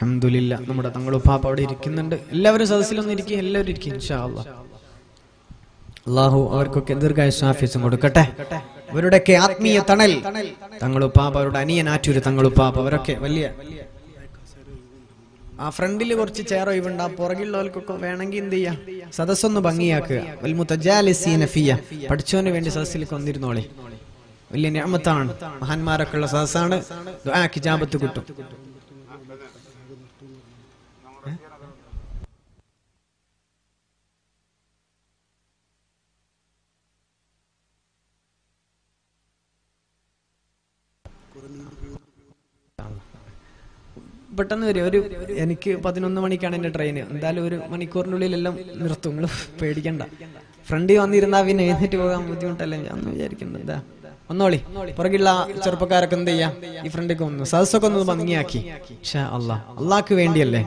അൽഹംദുലില്ലാഹ് നമ്മുടെ തങ്ങളുപ്പാപ്പ അവിടെ ഇരിക്കുന്നുണ്ട് എല്ലാവരും സദസ്സിലൊന്നും ഇരിക്കും എല്ലാവരും ഇരിക്കും ഇൻഷാ അല്ലാഹ് അല്ലാഹു അവർക്കൊക്കെ ദീർഘായുസ്സും ആഫിയത്തും കൊടുക്കട്ടെ അവരുടെയൊക്കെ ആത്മീയ തണൽ തങ്ങളുപ്പാപ്പ അവരുടെ അനിയൻ ആറ്റൂര് തങ്ങളുപ്പാപ്പ അവരൊക്കെ വലിയ ആ ഫ്രണ്ടിൽ കുറച്ച് ചെയർ ഒഴിവുണ്ട് ആ പുറകിലുള്ളവർക്കൊക്കെ വേണമെങ്കിൽ എന്ത് ചെയ്യാം സദസ്സൊന്ന് ഭംഗിയാക്കുക പഠിച്ചവന് വേണ്ടി സദസ്സിൽ കൊന്നിരുന്നോളെ വലിയ നിഅമത്താണ് മഹാന്മാരൊക്കെ ഉള്ള സദസ്സാണ് ദുആ കിജാബത്ത് കിട്ടും പെട്ടെന്ന് വരും ഒരു എനിക്ക് 11 മണിക്കാണ് എൻ്റെ ട്രെയിന് എന്തായാലും ഒരു മണിക്കൂറിനുള്ളിലെല്ലാം നിർത്തും നിങ്ങൾ പേടിക്കണ്ട ഫ്രണ്ടിൽ വന്നിരുന്നാൽ പിന്നെ എഴുന്നേറ്റ് പോകാൻ ബുദ്ധിമുട്ടല്ലേ ഞാൻ വിചാരിക്കുന്നത് എന്താ ഒന്നോളി പുറകിലുള്ള ചെറുപ്പക്കാരൊക്കെ എന്ത് ചെയ്യാം ഈ ഫ്രണ്ടിലേക്ക് വന്നു സദസ്സൊക്കെ ഒന്ന് ഭംഗിയാക്കി ഇൻഷാ അല്ലാഹ് അള്ളാഹ്ക്ക് വേണ്ടിയല്ലേ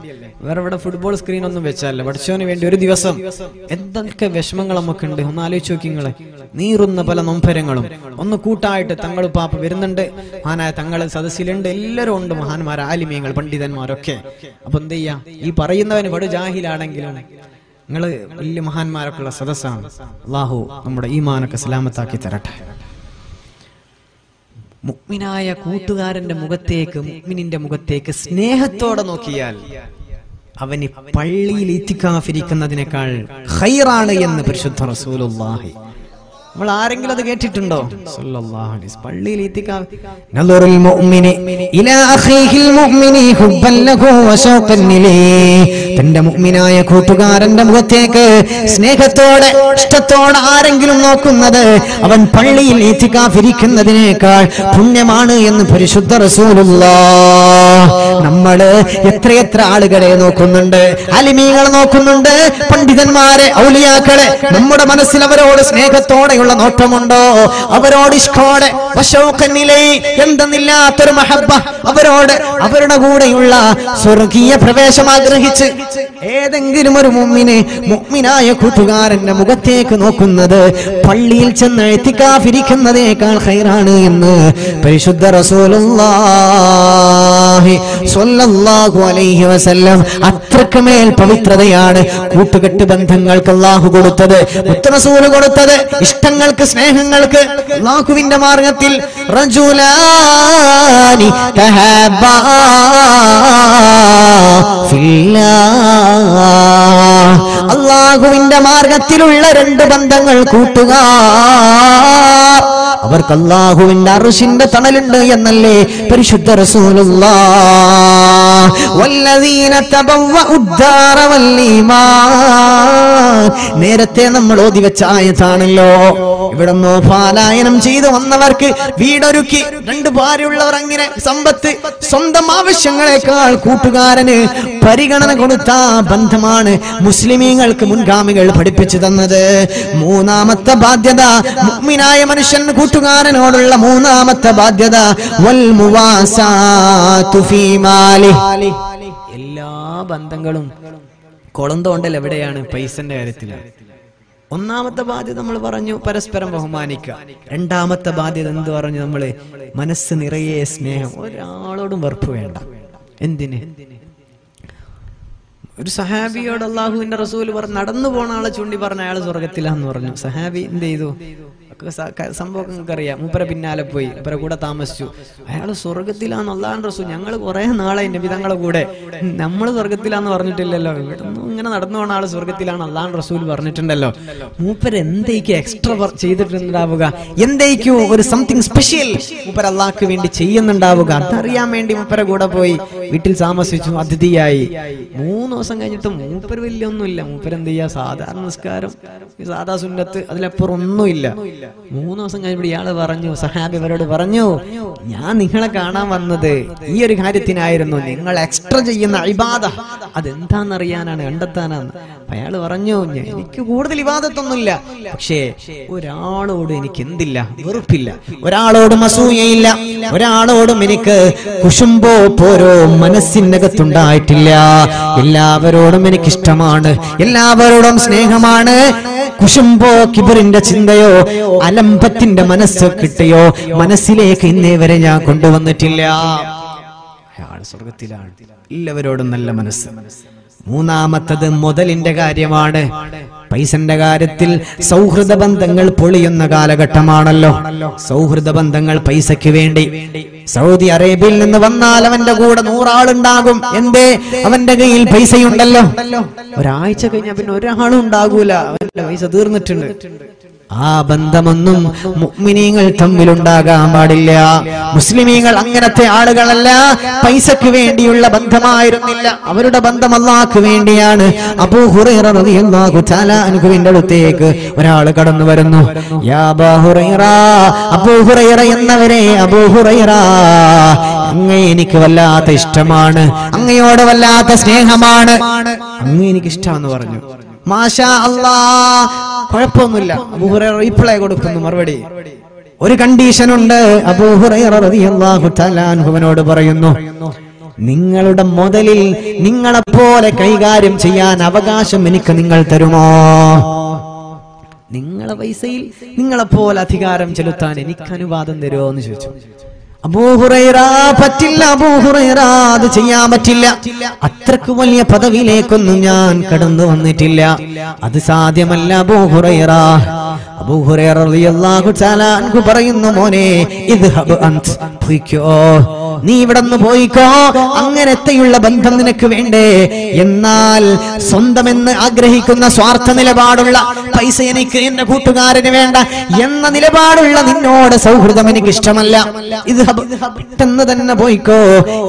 വേറെ ഇവിടെ ഫുട്ബോൾ സ്ക്രീൻ ഒന്നും വെച്ചാലേ പഠിച്ചവന് വേണ്ടി ഒരു ദിവസം എന്തൊക്കെ വിഷമങ്ങൾ നമുക്കുണ്ട് ഒന്ന് ആലോചിച്ച് നോക്കി നിങ്ങള് നീറുന്ന പല നൊമ്പരങ്ങളും ഒന്ന് കൂട്ടായിട്ട് തങ്ങൾ പാപ്പ വരുന്നുണ്ട് മഹാനായ തങ്ങൾ സദസ്സിലുണ്ട് എല്ലാവരും ഉണ്ട് മഹാന്മാർ ആലിമീങ്ങൾ പണ്ഡിതന്മാരൊക്കെ അപ്പൊ എന്ത് ചെയ്യാം ഈ പറയുന്നവന് വടു ജാഹിലാണെങ്കിലും നിങ്ങള് വലിയ മഹാന്മാരൊക്കെ ഉള്ള സദസ്സാണ് അല്ലാഹു നമ്മുടെ ഈമാനൊക്കെ സലാമത്താക്കി തരട്ടെ മുക്മിനായ കൂട്ടുകാരന്റെ മുഖത്തേക്ക്, മുക്മിനിന്റെ മുഖത്തേക്ക് സ്നേഹത്തോടെ നോക്കിയാൽ അവന് പള്ളിയിൽ ഇത്തിക്കാഫിരിക്കുന്നതിനേക്കാൾ ഖൈറാണ് എന്ന് പരിശുദ്ധ റസൂലുള്ളാഹി. നമ്മൾ ആരെങ്കിലും അത് കേട്ടിട്ടുണ്ടോ? സല്ലല്ലാഹു അലൈഹി വസല്ലം പള്ളിയിൽ ഇത്തിക്കാഫ് നദറുൽ മുഅ്മിനി ഇലാ അഖീഹിൽ മുഅ്മിനി ഹുബ്ബൻ ലഹു വശൗഖൻ ഇലൈഹി. തന്റെ മുഅ്മിനായ കൂട്ടുകാരന്റെ മുഖത്തേക്ക് സ്നേഹത്തോടെ ഇഷ്ടത്തോടെ ആരെങ്കിലും നോക്കുന്നത് അവൻ പള്ളിയിൽ ഇത്തിക്കാഫിരിക്കുന്നതിനേക്കാൾ പുണ്യമാണ് എന്ന് പരിശുദ്ധ റസൂലുള്ളാഹി. നമ്മള് എത്രയെത്ര ആളുകളെ നോക്കുന്നുണ്ട്, അലിമീങ്ങളെ നോക്കുന്നുണ്ട്, പണ്ഡിതന്മാരെ, ഔലിയാക്കളെ. നമ്മുടെ മനസ്സിൽ അവരോട് സ്നേഹത്തോടെ നോട്ടമുണ്ടോ? അവരോട് ഇഷ്ടോടെ എന്തെന്നില്ലാത്തൊരു മഹബ്ബ, അവരോട് അവരുടെ കൂടെയുള്ള സ്വർഗീയ പ്രവേശം ആഗ്രഹിച്ച് ഏതെങ്കിലും ഒരു മുഅ്മിന് മുഅ്മിനായ കൂട്ടുകാരന്റെ മുഖത്തേക്ക് നോക്കുന്നത് പള്ളിയിൽ ചെന്ന് ഇത്തിക്കാഫിരിക്കുന്നതേക്കാൾ ഖൈറാണ് എന്ന് പരിശുദ്ധ റസൂലുള്ളാഹി സ്വല്ലല്ലാഹു അലൈഹി വസല്ലം. അത്രക്കുമേൽ പവിത്രതയാണ് കൂട്ടുകെട്ട് ബന്ധങ്ങൾക്ക് അല്ലാഹു കൊടുത്തത്, മുത്തറസൂൽ കൊടുത്തത്, ഇഷ്ടങ്ങൾക്ക്, സ്നേഹങ്ങൾക്ക്. അല്ലാഹുവിന്റെ മാർഗത്തിൽ റജുലാനി തഹബ്ബാ ഫില്ലാഹ്, അല്ലാഹുവിന്റെ മാർഗത്തിലുള്ള രണ്ട് ബന്ധങ്ങൾ കൂട്ടുകാർ, അവർക്ക് അല്ലാഹുവിന്റെ അർശിന്റെ തണലുണ്ട് എന്നല്ലേ പരിശുദ്ധ റസൂലുള്ളാഹ്. വല്ലദീന തബവ്വഉ ദാര വല്ലീമാൻ, നേരത്തെ നമ്മൾ ഓതി വെച്ച ആയത്താണല്ലോ. ഇവിടെ പലായനം ചെയ്തു വന്നവർക്ക് വീടൊരുക്കി, രണ്ട് ഭാര്യയുള്ളവർ, അങ്ങനെ സമ്പത്ത്, സ്വന്തം ആവശ്യങ്ങളെക്കാൾ കൂട്ടുകാരന് പരിഗണന കൊടുത്ത ബന്ധമാണ് മുസ്ലിമീങ്ങൾക്ക് മുൻഗാമികൾ പഠിപ്പിച്ചു തന്നത്. മൂന്നാമത്തെ ബാധ്യത മുഅ്മിനായ മനുഷ്യൻ കൂട്ടുകാരനോടുള്ള മൂന്നാമത്തെ ബാധ്യത വൽ മുവാസാതു ഫീ മാലി. എല്ലാ ബന്ധങ്ങളും കൊളം തോണ്ടൽ എവിടെയാണ്? പൈസന്റെ കാര്യത്തിലാണ്. ഒന്നാമത്തെ ബാധ്യത നമ്മൾ പറഞ്ഞു പരസ്പരം ബഹുമാനിക്കുക. രണ്ടാമത്തെ ബാധ്യത എന്ത് പറഞ്ഞു നമ്മള്? മനസ്സ് നിറയെ സ്നേഹം, ഒരാളോടും വെറുപ്പ് വേണ്ട. എന്തിന്? ഒരു സഹാബിയോട് അള്ളാഹുവിന്റെ റസൂല് പറഞ്ഞു, നടന്നു പോണ ആളെ ചൂണ്ടി പറഞ്ഞ അയാൾ സ്വർഗത്തിലാന്ന് പറഞ്ഞു. സഹാബി എന്ത് ചെയ്തു? സംഭവം നിങ്ങൾക്ക് അറിയാം. മൂപ്പരെ പിന്നാലെ പോയി, മൂപ്പരെ കൂടെ താമസിച്ചു. അയാള് സ്വർഗത്തിലാന്ന് അള്ളാഹുവിന്റെ റസൂൽ, ഞങ്ങൾ കുറെ നാളെ നബി തങ്ങളുടെ കൂടെ, നമ്മൾ സ്വർഗത്തിലാന്ന് പറഞ്ഞിട്ടില്ലല്ലോ, ഇവിടുന്ന് ഇങ്ങനെ നടന്നു പോണ ആള് സ്വർഗത്തിലാണ് അള്ളാഹുവിന്റെ റസൂൽ പറഞ്ഞിട്ടുണ്ടല്ലോ. മൂപ്പരെന്തേക്ക് എക്സ്ട്രാ ചെയ്തിട്ടുണ്ടാവുക, എന്തേക്കോ ഒരു സംതിങ് സ്പെഷ്യൽ മൂപ്പർ അള്ളാഹ്ക്ക് വേണ്ടി ചെയ്യുന്നുണ്ടാവുക. അതറിയാൻ വേണ്ടി മൂപ്പരെ കൂടെ പോയി, വീട്ടിൽ താമസിച്ചു, അതിഥിയായി. 3 ദിവസം കഴിഞ്ഞിട്ട് മൂപ്പർ വലിയ ഒന്നുമില്ല, മൂപ്പരെന്ത് ചെയ്യാ, സാധാരണ നിസ്കാരം, സാധാ സുന്നത്ത്, അതിലപ്പുറം ഒന്നുമില്ല. 3 ദിവസം കഴിഞ്ഞപ്പോൾ ഇയാള് പറഞ്ഞു, സഹാബി അവരോട് പറഞ്ഞു, ഞാൻ നിങ്ങളെ കാണാൻ വന്നത് ഈ ഒരു കാര്യത്തിനായിരുന്നു, നിങ്ങൾ എക്സ്ട്രാ ചെയ്യുന്ന ഇബാദ അതെന്താണെന്നറിയാനാണ്, കണ്ടെത്താനാണ്. അയാള് പറഞ്ഞു, എനിക്ക് കൂടുതൽ ഇബാദത്തൊന്നുമില്ല, പക്ഷേ ഒരാളോട് എനിക്ക് എന്തില്ല, വെറുപ്പില്ല, ഒരാളോടും അസൂയയില്ല, ഒരാളോടും എനിക്ക് കുശുമ്പോ പോരോ മനസ്സിനകത്തുണ്ടായിട്ടില്ല, എല്ലാവരോടും എനിക്കിഷ്ടമാണ്, എല്ലാവരോടും സ്നേഹമാണ്. കുശുമ്പോ കിബറിന്റെ ചിന്തയോ അലംബത്തിന്റെ മനസ്സോ കിട്ടിയോ മനസ്സിലേക്ക് ഇന്നേ വരെ ഞാൻ കൊണ്ടുവന്നിട്ടില്ല. അയാൾ സ്വർഗത്തിലാണ്, എല്ലാവരോടും നല്ല മനസ്സ്. മൂന്നാമത്തത് മുതലിന്റെ കാര്യമാണ്. പൈസന്റെ കാര്യത്തിൽ സൗഹൃദ ബന്ധങ്ങൾ പൊളിയുന്ന കാലഘട്ടമാണല്ലോ. സൗഹൃദ ബന്ധങ്ങൾ പൈസയ്ക്ക് വേണ്ടി. സൗദി അറേബ്യയിൽ നിന്ന് വന്നാൽ അവന്റെ കൂടെ 100 ആളുണ്ടാകും. എന്തേ? അവന്റെ കയ്യിൽ പൈസയുണ്ടല്ലോ. ഒരാഴ്ച കഴിഞ്ഞാൽ പിന്നെ ഒരാളും ഉണ്ടാകൂല, അവന്റെ പൈസ തീർന്നിട്ടുണ്ട്. ആ ബന്ധമൊന്നും മുഅ്മിനീങ്ങൾ തമ്മിലുണ്ടാകാൻ പാടില്ല. മുസ്ലിമീങ്ങൾ അങ്ങനത്തെ ആളുകളല്ല. പൈസക്ക് വേണ്ടിയുള്ള ബന്ധമായിരുന്നില്ല അവരുടെ ബന്ധം, അല്ലാഹ്ക്ക് വേണ്ടിയാണ്. അബൂ ഹുറൈറ റളിയല്ലാഹു തആല അൻഹുവിന്റെ അടുത്തേക്ക് ഒരാൾ കടന്നു വരുന്നു. യാ അബൂ ഹുറൈറ, അബൂ ഹുറൈറ എന്നവരെ, അബൂ ഹുറൈറ, അങ്ങയെ എനിക്ക് വല്ലാത്ത ഇഷ്ടമാണ്, അങ്ങയോട് വല്ലാത്ത സ്നേഹമാണ്, അങ്ങയെ എനിക്ക് ഇഷ്ടമെന്ന് പറഞ്ഞു. മാഷാ അല്ലാ, കുഴപ്പമൊന്നുമില്ല. അബൂ ഹുറൈറ റിപ്ലൈ കൊടുക്കുന്നു, മറുപടി. ഒരു കണ്ടീഷനുണ്ട്. അബൂ ഹുറൈറ റളിയല്ലാഹു തആല അൻഹുവിനോട് പറയുന്നു, നിങ്ങളുടെ മുതലിൽ നിങ്ങളെപ്പോലെ കൈകാര്യം ചെയ്യാൻ അവകാശം എനിക്ക് നിങ്ങൾ തരുമോ? നിങ്ങളെ പൈസയിൽ നിങ്ങളെപ്പോലെ അധികാരം ചെലുത്താൻ എനിക്ക് അനുവാദം തരുമോ എന്ന് ചോദിച്ചു. അബൂ ഹുറൈറ, പറ്റില്ല അബൂ ഹുറൈറ, അത് ചെയ്യാൻ പറ്റില്ല, അത്രക്ക് വലിയ പദവിയിലേക്കൊന്നും ഞാൻ കടന്നു വന്നിട്ടില്ല, അത് സാധ്യമല്ല അബൂ ഹുറൈറ. Abu Hurairah radhiyallahu ta'ala anhu parayunnu mone idhhab ant poikko Ni Vadam Poiko, Angaretayula Bantan Kuvende, Yenal, Sundaman Agrahikuna Swartha Nilabadula, Paisanik in the Kutugar in Venda, Yenna Nilabadula, in order Saudamani Kistamala, is Habitan Poiko,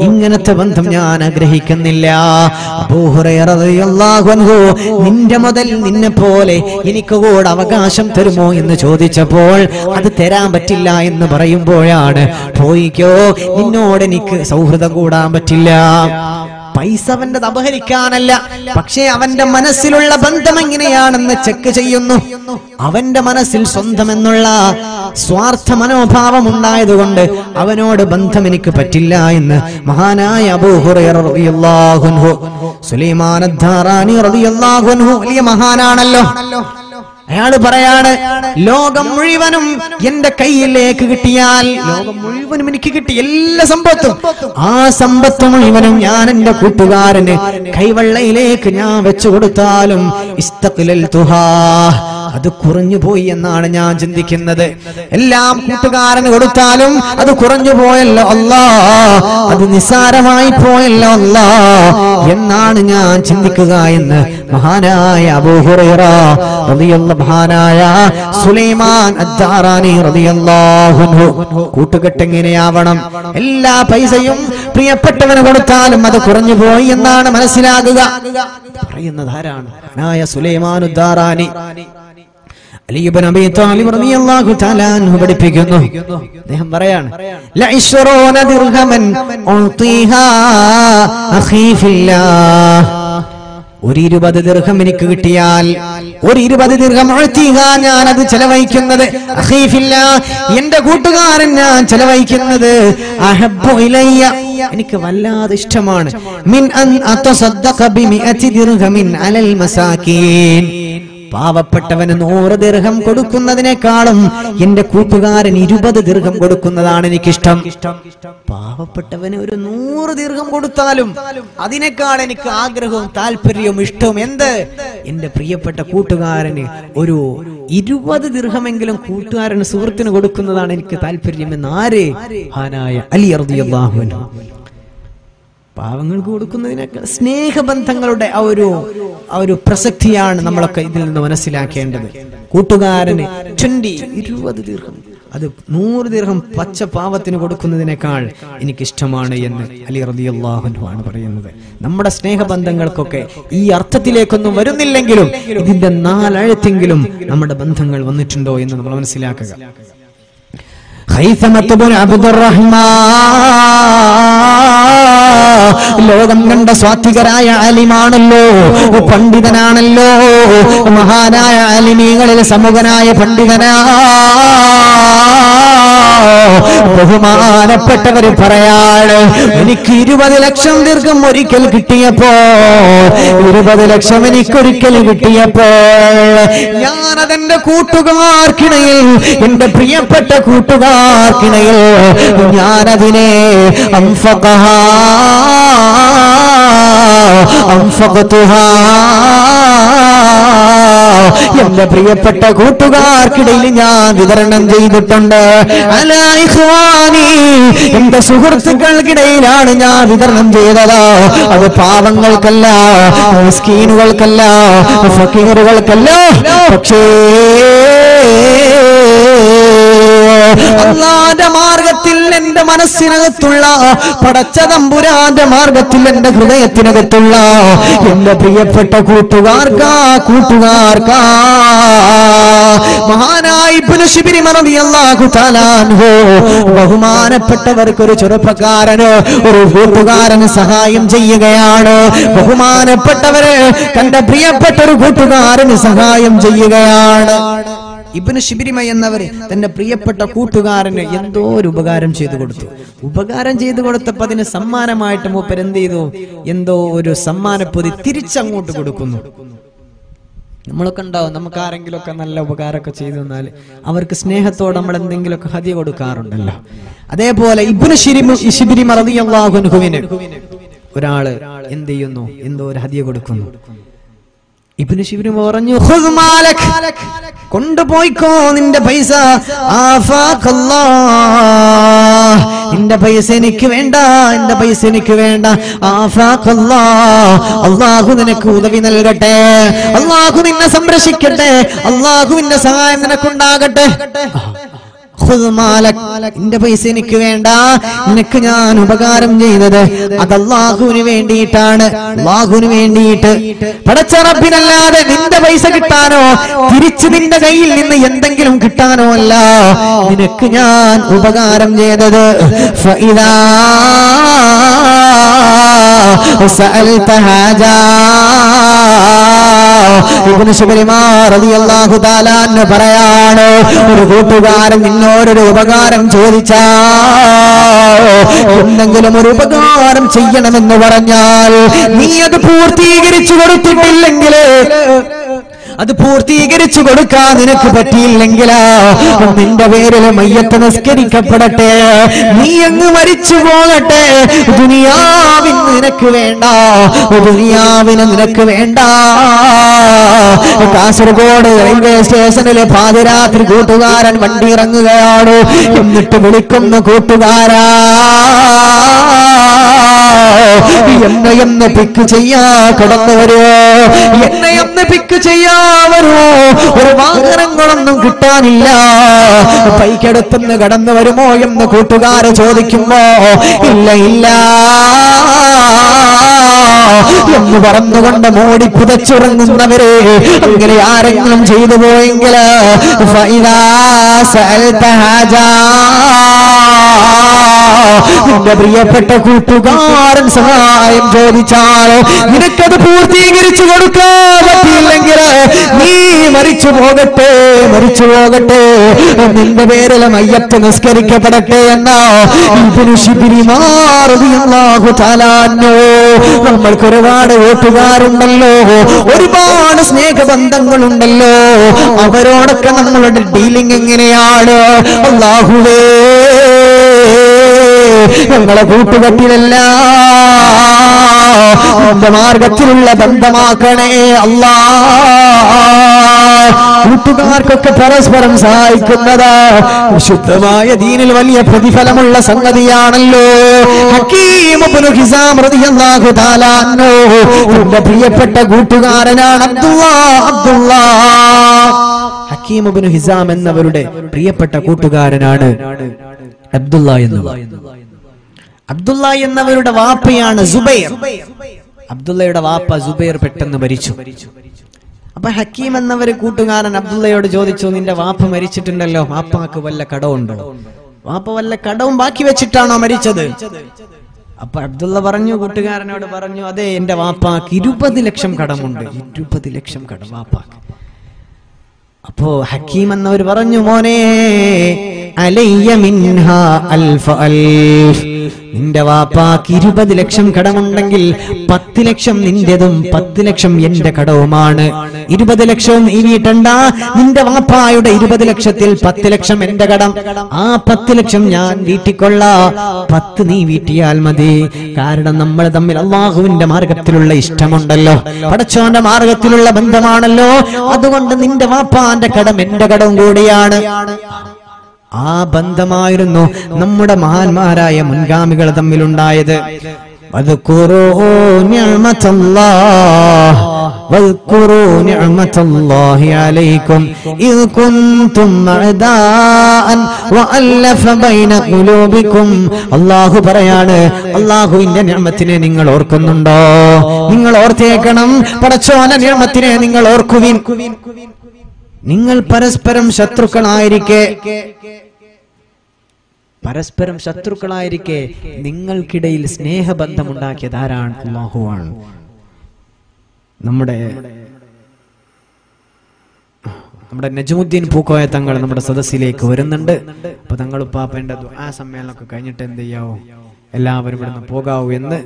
Inganatavantamia, Agrahikanilla, Buhura, Yalaguango, Nindamadel Ninapole, Iniko, Avagasham Termo in the Chodichapol, at the Terra Batilla in the Barayum Boyard, Poiko, South Godam Batilla. Paisa venda abharikanalla. Pakshe avenda manasilulla bandham enganeyanu check cheyyunnu. Avenda manasil swandham ennulla swartha manoഭാവം ഉണ്ടായതുകൊണ്ട് അവനോട് ബന്ധം എനിക്ക് പറ്റില്ല എന്ന് മഹാനായ അബൂ ഹുറൈറ റളിയല്ലാഹു അൻഹു സുലൈമാൻ അദ്ധാറാനി റളിയല്ലാഹു അൻഹു വലിയ മഹാനാണല്ലോ. അയാൾ പറയാണ് ലോകം മുഴുവനും എൻ്റെ കയ്യിലേക്ക് കിട്ടിയാൽ ലോകം മുഴുവനും എനിക്ക് കിട്ടി എല്ലാ സമ്പത്തും ആ സമ്പത്ത് മുഴുവനും ഞാൻ എൻ്റെ കൂട്ടുകാരനെ കൈവെള്ളയിലേക്ക് ഞാൻ വെച്ചു കൊടുത്താലും ഇസ്തഖ്ലൽതുഹാ അത് കുറഞ്ഞു പോയി എന്നാണ് ഞാൻ ചിന്തിക്കുന്നത് എല്ലാം കൂട്ടുകാരനെ കൊടുത്താലും അത് കുറഞ്ഞു പോയല്ലോ അല്ലാഹ് അത് നിസാരമായി പോയല്ലോ അല്ലാഹ് എന്നാണ് ഞാൻ ചിന്തിക്കുക എന്ന് മഹാനായ അബൂ ഹുറൈറ റളിയല്ലാഹു മഹാനായ സുലൈമാൻ അദ്ദാറാനി റളിയല്ലാഹു അൻഹു കൂട്ടുകെട്ട് എങ്ങനെയാവണം എല്ലാ പൈസയും പ്രിയപ്പെട്ടവന് കൊടുത്താലും അത് കുറഞ്ഞു പോയി എന്നാണ് മനസ്സിലാക്കുക പറയുന്നതാരാണ് മഹാനായ Sulaiman അദ്ദാറാനി Ali ibn Abi Talib radiyallahu ta'ala anhu പഠിപ്പിക്കുന്നു അദ്ദേഹം പറയാണ് ല 20 ദിർഹമൻ ഉതിഹാ അഖീ ഫില്ലാഹ് ഒരു 20 ദിർഹം എനിക്ക് കിട്ടിയാൽ ഒരു 20 ദിർഹം ഉതിഹാ ഞാൻ അത് ചെലവഴിക്കുന്നത് അഖീ ഫില്ലാഹ് എൻ്റെ കൂട്ടുകാരൻ ഞാൻ ചെലവഴിക്കുന്നത് അഹബ്ബു ഇലയ്യ എനിക്ക് വല്ലാതെ ഇഷ്ടമാണ് മിൻ അൻ അതസദ്ദഖ ബി 100 ദിർഹമിൻ അലൽ മസാകീൻ പാവപ്പെട്ടവന് 100 ദിർഹം കൊടുക്കുന്നതിനേക്കാളും എൻ്റെ കൂട്ടുകാരൻ 20 ദിർഹം കൊടുക്കുന്നതാണ് എനിക്കിഷ്ടം പാവപ്പെട്ടവന് ഒരു 100 ദിർഹം കൊടുത്താലും അതിനേക്കാൾ എനിക്ക് ആഗ്രഹവും താൽപര്യവും ഇഷ്ടവും എന്ത് എൻ്റെ പ്രിയപ്പെട്ട കൂട്ടുകാരന് ഒരു 20 ദിർഹമെങ്കിലും കൂട്ടുകാരന് സുഹൃത്തിന് കൊടുക്കുന്നതാണ് എനിക്ക് താൽപര്യം എന്ന് ആര് മഹാനായ അലി റളിയല്ലാഹു അൻഹു പാവങ്ങൾക്ക് കൊടുക്കുന്നതിനേക്കാൾ സ്നേഹബന്ധങ്ങളുടെ ആ ഒരു പ്രസക്തിയാണ് നമ്മളൊക്കെ ഇതിൽ നിന്ന് മനസ്സിലാക്കേണ്ടത് കൂട്ടുകാരന് 20 ദിർഹം അത് 100 ദിർഹം പച്ച പാവത്തിന് കൊടുക്കുന്നതിനേക്കാൾ എനിക്കിഷ്ടമാണ് എന്ന് അലി റളിയല്ലാഹു അൻഹു ആണ് പറയുന്നത് നമ്മുടെ സ്നേഹബന്ധങ്ങൾക്കൊക്കെ ഈ അർത്ഥത്തിലേക്കൊന്നും വരുന്നില്ലെങ്കിലും ഇതിന്റെ നാലഴത്തെങ്കിലും നമ്മുടെ ബന്ധങ്ങൾ വന്നിട്ടുണ്ടോ എന്ന് നമ്മൾ മനസ്സിലാക്കുക ഖൈസമത്ത് ബിൻ അബ്ദുറഹ്മാൻ ലോകം കണ്ട സ്വാത്വികരായ ആലിമാണല്ലോ പണ്ഡിതനാണല്ലോ മഹാനായ ആലിമീകളിലെ സമൂഹനായ പണ്ഡിതനാണ് ബഹുമാനപ്പെട്ടവർ പറയാണ് എനിക്ക് 20 ലക്ഷം ദീർഘം ഒരിക്കൽ കിട്ടിയപ്പോ 20 ലക്ഷം എനിക്കൊരിക്കൽ കിട്ടിയപ്പോൾ ഞാനതെന്റെ കൂട്ടുകാർക്കിടയിൽ എന്റെ പ്രിയപ്പെട്ട കൂട്ടുകാർക്കിടയിൽ ഞാനതിനെ എന്റെ പ്രിയപ്പെട്ട കൂട്ടുകാർക്കിടയിൽ ഞാൻ വിതരണം ചെയ്തിട്ടുണ്ട് എന്റെ സുഹൃത്തുക്കൾക്കിടയിലാണ് ഞാൻ വിതരണം ചെയ്തത് അത് പാവങ്ങൾക്കല്ല മിസ്കീനുകൾക്കല്ല ഫക്കീറുകൾക്കല്ല പക്ഷേ അല്ലാഹുവിന്റെ മാർഗത്തിൽ എന്റെ മനസ്സിനകത്തുള്ള പടച്ച തമ്പുരാന്റെ മാർഗത്തിൽ എന്റെ ഹൃദയത്തിനകത്തുള്ള എന്റെ പ്രിയപ്പെട്ട കൂട്ടുകാർക്കാ മഹാനായ ഇബ്നു ശിബിരി റളിയല്ലാഹു തആല അൻഹു ബഹുമാനപ്പെട്ടവർക്ക് ഒരു ചെറുപ്പക്കാരന് ഒരു കൂട്ടുകാരന് സഹായം ചെയ്യുകയാണ് ബഹുമാനപ്പെട്ടവരെ തന്റെ പ്രിയപ്പെട്ട ഒരു കൂട്ടുകാരന് സഹായം ചെയ്യുകയാണ് ഇബ്നു ശിബിരിമ എന്നവർ തന്റെ പ്രിയപ്പെട്ട കൂട്ടുകാരന് എന്തോ ഒരു ഉപകാരം ചെയ്തു കൊടുത്തു ഉപകാരം ചെയ്തു കൊടുത്തപ്പോൾ അതിന് സമ്മാനമായിട്ട് മൂപ്പർ എന്ത് ചെയ്തു എന്തോ ഒരു സമ്മാനപ്പൊതി തിരിച്ചങ്ങോട്ട് കൊടുക്കുന്നു നമ്മളൊക്കെ ഉണ്ടാവും നമുക്ക് ആരെങ്കിലുമൊക്കെ നല്ല ഉപകാരമൊക്കെ ചെയ്തു തന്നാൽ അവർക്ക് സ്നേഹത്തോടെ നമ്മൾ എന്തെങ്കിലുമൊക്കെ ഹദിയ കൊടുക്കാറുണ്ടല്ലോ അതേപോലെ ഇബ്നു ശിബിരിമ റളിയല്ലാഹു അൻഹുവിന് ഒരാള് എന്ത് ചെയ്യുന്നു എന്തോ ഒരു ഹദിയ കൊടുക്കുന്നു ഇബ്നു ശിബിൻ പറഞ്ഞു ഖുദ് മാലക് കൊണ്ടുപോയിക്കോ നിന്റെ പൈസ ആഫാഖല്ലാഹ് നിന്റെ പൈസ എനിക്ക് വേണ്ട നിന്റെ പൈസ എനിക്ക് വേണ്ട ആഫാഖല്ലാഹ് അല്ലാഹു നിനക്ക് ഉദവി നൽകട്ടെ അല്ലാഹു നിന്നെ സംരക്ഷിക്കട്ടെ അല്ലാഹുവിന്റെ സഹായം നിനക്കുണ്ടാകട്ടെ എന്റെ പൈസ എനിക്ക് വേണ്ട നിനക്ക് ഞാൻ ഉപകാരം ചെയ്തത് അത് അല്ലാഹുവിന് വേണ്ടിയിട്ടാണ് അല്ലാഹുവിന് വേണ്ടിയിട്ട് പടച്ച റബ്ബിനല്ലാതെ നിന്റെ പൈസ കിട്ടാനോ തിരിച്ചു നിന്റെ കയ്യിൽ നിന്ന് എന്തെങ്കിലും കിട്ടാനോ അല്ല നിനക്ക് ഞാൻ ഉപകാരം ചെയ്തത് ഫഇദാ സഅൽത ഹാജാ ഇബ്നു ശിബിമാർ റളിയല്ലാഹു തആല അൻഹു പറയാണ് ഒരു കൂട്ടുകാരൻ നിന്നോടൊരു ഉപകാരം ചോദിച്ചാൽ എന്തെങ്കിലും ഒരു ഉപകാരം ചെയ്യണമെന്ന് പറഞ്ഞാൽ നീ അത് പൂർത്തീകരിച്ചു കൊടുത്തിട്ടില്ലെങ്കിൽ അത് പൂർത്തീകരിച്ചു കൊടുക്കാൻ നിനക്ക് പറ്റിയില്ലെങ്കിൽ നിന്റെ പേരിൽ മയ്യത്ത് നിസ്കരിക്കപ്പെടട്ടെ നീ അങ്ങ് മരിച്ചു പോകട്ടെ ദുനിയാവിന് നിനക്ക് വേണ്ട ദുനിയാവിന് നിനക്ക് വേണ്ട കാസർഗോഡ് റെയിൽവേ സ്റ്റേഷനിൽ പാതിരാത്രി കൂട്ടുകാരൻ വണ്ടി ഇറങ്ങുകയാണ് എന്നിട്ട് വിളിക്കുന്ന കൂട്ടുകാരാ എന്നെ പിക്ക് ചെയ്യാ കടന്നു വരുമോ എന്നെ പിക്ക് ചെയ്യാ വരുമോ ഒരു വാഹനങ്ങളൊന്നും കിട്ടാനില്ല ബൈക്കെടുത്തുനിന്ന് കടന്നു വരുമോ എന്ന് കൂട്ടുകാരെ ചോദിക്കുമ്പോ ഇല്ല ഇല്ല എന്ന് പറഞ്ഞുകൊണ്ട് മോടി പുതച്ചുറങ്ങുന്നവരെ അങ്ങനെ ആരെങ്കിലും ചെയ്തു പോയെങ്കിൽ നിന്റെ പ്രിയപ്പെട്ട കൂട്ടുകാരൻ സഹായം ചോദിച്ചാൽ നിനക്കത് പൂർത്തീകരിച്ചു കൊടുക്കാൻ പറ്റിയില്ലെങ്കിൽ നീ മരിച്ചു പോകട്ടെ മരിച്ചു പോകട്ടെ നിന്റെ പേരിൽ മയ്യത്ത് നിസ്കരിക്കപ്പെടട്ടെ എന്നാ ഇബ്നു ശിബിരി റളിയല്ലാഹു തആല അൻഹു നമ്മൾക്ക് ഒരുപാട് കൂട്ടുകാരുണ്ടല്ലോ ഒരുപാട് സ്നേഹബന്ധങ്ങളുണ്ടല്ലോ അവരോടൊക്കെ നമ്മളുടെ ഡീലിംഗ് എങ്ങനെയാണ് അല്ലാഹുവേ ഞങ്ങളെ കൂട്ടുകെട്ടിലല്ല നിന്റെ മാർഗത്തിലുള്ള ബന്ധമാക്കണേ അല്ലാ കൂട്ടുകാർക്കൊക്കെ പരസ്പരം സഹായിക്കുന്നതാ വിശുദ്ധമായ ദീനിൽ വലിയ പ്രതിഫലമുള്ള സംഗതിയാണല്ലോ ഹകീം ഇബ്നു ഹിസാം റളിയല്ലാഹു തആല അൻഹു നിന്റെ പ്രിയപ്പെട്ട കൂട്ടുകാരനാണ് അബ്ദുല്ലാ ഹകീം ഇബ്നു ഹിസാം എന്നവരുടെ പ്രിയപ്പെട്ട കൂട്ടുകാരനാണ് അബ്ദുല്ലാ എന്നുള്ളത് അബ്ദുള്ള എന്നവരുടെ വാപ്പയാണ് സുബൈർ അബ്ദുള്ളയുടെ വാപ്പ സുബൈർ പെട്ടെന്ന് മരിച്ചു അപ്പൊ ഹക്കീം എന്നവര് കൂട്ടുകാരൻ അബ്ദുള്ളയോട് ചോദിച്ചു നിന്റെ വാപ്പ മരിച്ചിട്ടുണ്ടല്ലോ വാപ്പാക്ക് വല്ല കടവുണ്ടോ വാപ്പ വല്ല കടവും ബാക്കി വെച്ചിട്ടാണോ മരിച്ചത് അപ്പൊ അബ്ദുള്ള പറഞ്ഞു കൂട്ടുകാരനോട് പറഞ്ഞു അതെ എന്റെ വാപ്പാക്ക് 20 ലക്ഷം കടമുണ്ട് 20 ലക്ഷം കടം വാപ്പാക്ക് അപ്പോ ഹക്കീം എന്നവര് പറഞ്ഞു മോനെ അലയ്യ മിൻഹ അൽഫ് അൽഫ് നിന്റെ വാപ്പാക്ക് 20 ലക്ഷം കടമുണ്ടെങ്കിൽ 10 ലക്ഷം നിന്റേതും 10 ലക്ഷം എന്റെ കടവുമാണ് 20 ലക്ഷവും ഇനിയിട്ടണ്ട നിന്റെ വാപ്പായുടെ 20 ലക്ഷത്തിൽ 10 ലക്ഷം എന്റെ കടം ആ 10 ലക്ഷം ഞാൻ വീട്ടിക്കൊള്ള 10 നീ വീട്ടിയാൽ മതി കാരണം നമ്മൾ തമ്മിൽ അള്ളാഹുവിന്റെ മാർഗത്തിലുള്ള ഇഷ്ടമുണ്ടല്ലോ പടച്ചോന്റെ മാർഗത്തിലുള്ള ബന്ധമാണല്ലോ അതുകൊണ്ട് നിന്റെ വാപ്പാന്റെ കടം എന്റെ കടവും കൂടിയാണ് ആ ബന്ധമായിരുന്നു നമ്മുടെ മഹാന്മാരായ മുൻഗാമികൾ തമ്മിലുണ്ടായത് അല്ലാഹു പറയാണ് അല്ലാഹുവിന്റെ നിഅമത്തിനെ നിങ്ങൾ ഓർക്കുന്നുണ്ടോ നിങ്ങൾ ഓർത്തേക്കണം പടച്ചോന്റെ നിഅമത്തിനെ നിങ്ങൾ ഓർക്കുവിൻ നിങ്ങൾ പരസ്പരം ശത്രുക്കളായിരിക്കെ നിങ്ങൾക്കിടയിൽ സ്നേഹബന്ധമുണ്ടാക്കിയത് ആരാണ് അല്ലാഹുവാണ് നമ്മുടെ നജ്മുദ്ദീൻ പൂക്കോയ തങ്ങൾ നമ്മുടെ സദസ്സിലേക്ക് വരുന്നുണ്ട് അപ്പൊ തങ്ങൾ ഉപ്പാപ്പന്റെ ദുആ സമ്മേളനമൊക്കെ കഴിഞ്ഞിട്ട് എന്ത് ചെയ്യാവോ എല്ലാവരും ഇവിടുന്ന് പോകാവൂ എന്ന്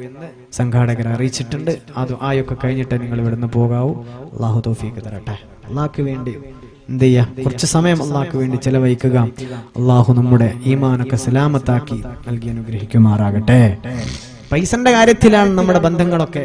സംഘാടകർ അറിയിച്ചിട്ടുണ്ട് ആ ദുആയൊക്കെ കഴിഞ്ഞിട്ട് നിങ്ങൾ ഇവിടുന്ന് പോകാവൂ അല്ലാഹു തൗഫീഖ് തരട്ടെ അല്ലാഹുവിന് വേണ്ടി എന്ത് ചെയ്യുക കുറച്ച് സമയം അല്ലാഹുവിന് വേണ്ടി ചെലവഴിക്കുക അല്ലാഹു നമ്മുടെ ഈമാനൊക്കെ സലാമത്താക്കി നൽകി അനുഗ്രഹിക്കുമാറാകട്ടെ പൈസന്റെ കാര്യത്തിലാണ് നമ്മുടെ ബന്ധങ്ങളൊക്കെ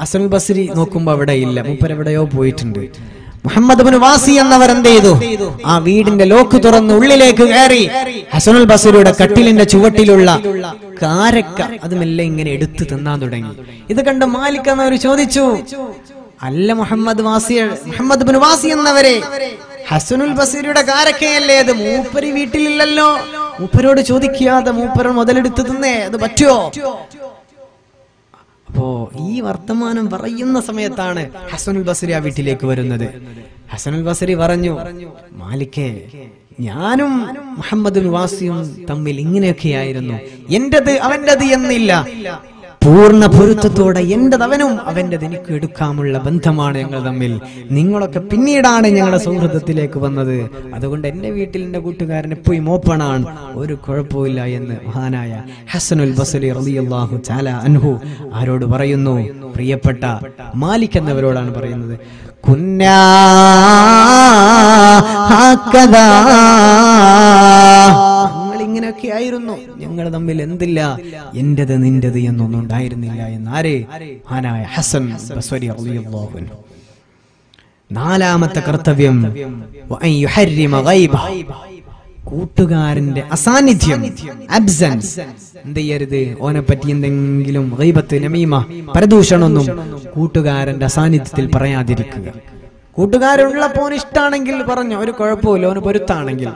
ഹസനുൽ ബസരി നോക്കുമ്പോ അവിടെ ഇല്ല, മൂപ്പരെവിടെയോ പോയിട്ടുണ്ട്. മുഹമ്മദ് ബിൻ വാസി എന്നവർ എന്ത് ചെയ്തു? ആ വീടിന്റെ ലോക്ക് തുറന്ന് ഉള്ളിലേക്ക് കയറി ഹസനുൽ ബസരിയുടെ കട്ടിലിന്റെ ചുവട്ടിലുള്ള കാരക്ക അത് മെല്ലെ ഇങ്ങനെ എടുത്തു തിന്നാൻ തുടങ്ങി. ഇത് കണ്ട് മാലിക് എന്നവർ ചോദിച്ചു, അല്ല മുഹമ്മദ് ബിൻ വാസി എന്നവരെ, ഹസനുൽ ബസരിയുടെ കാരക്കയല്ലേ അത്? മൂപ്പര് വീട്ടിലില്ലല്ലോ, മൂപ്പരോട് ചോദിക്കാതെ മൂപ്പര് മുതലെടുത്ത് തിന്നേ, അത് പറ്റുമോ? അപ്പോ ഈ വർത്തമാനം പറയുന്ന സമയത്താണ് ഹസനുൽ ബസരി ആ വീട്ടിലേക്ക് വരുന്നത്. ഹസനുൽ ബസരി പറഞ്ഞു, മാലിക്കേ, ഞാനും മുഹമ്മദുൽ വാസിയും തമ്മിൽ ഇങ്ങനെയൊക്കെയായിരുന്നു, എന്റേത് അവന്റേത് എന്നില്ല, പൂർണ്ണ പൊരുത്തത്തോടെ എന്റേത് അവനും അവന്റേത് എനിക്ക് എടുക്കാമുള്ള ബന്ധമാണ് ഞങ്ങൾ തമ്മിൽ. നിങ്ങളൊക്കെ പിന്നീടാണ് ഞങ്ങളുടെ സൗഹൃദത്തിലേക്ക് വന്നത്. അതുകൊണ്ട് എന്റെ വീട്ടിൽ എന്റെ കൂട്ടുകാരൻ എപ്പോഴും മോപ്പണാണ്, ഒരു കുഴപ്പമില്ല എന്ന് മഹാനായ ഹസനുൽ ബസരി റളിയല്ലാഹു തആല അൻഹു ആരോട് പറയുന്നു? പ്രിയപ്പെട്ട മാലിക് എന്നവരോടാണ് പറയുന്നത്, കുന്നാ ഹക്കദാ, ഇങ്ങനെയൊക്കെ ആയിരുന്നു ഞങ്ങൾ തമ്മിൽ, എന്തില്ല എന്റേത് നിന്റേത് എന്നൊന്നും ഉണ്ടായിരുന്നില്ല എന്നാരെ മഹാനായ ഹസൻ ബസ്വരി റളിയല്ലാഹു അൻഹു. നാലാമത്തെ കർത്തവ്യം കൂട്ടുകാരന്റെ അസാന്നിധ്യം, അബ്സൻസ്, എന്ത് ചെയ്യരുത്. ഓനെ പറ്റി എന്തെങ്കിലും ഗൈബത്ത്, നമീമ, പരദൂഷണമൊന്നും കൂട്ടുകാരന്റെ അസാന്നിധ്യത്തിൽ പറയാതിരിക്കുക. കൂട്ടുകാരുള്ളപ്പോൾ ഇഷ്ടാണെങ്കിൽ പറഞ്ഞു, ഒരു കുഴപ്പമില്ല, ഓന് പൊരുത്താണെങ്കിൽ.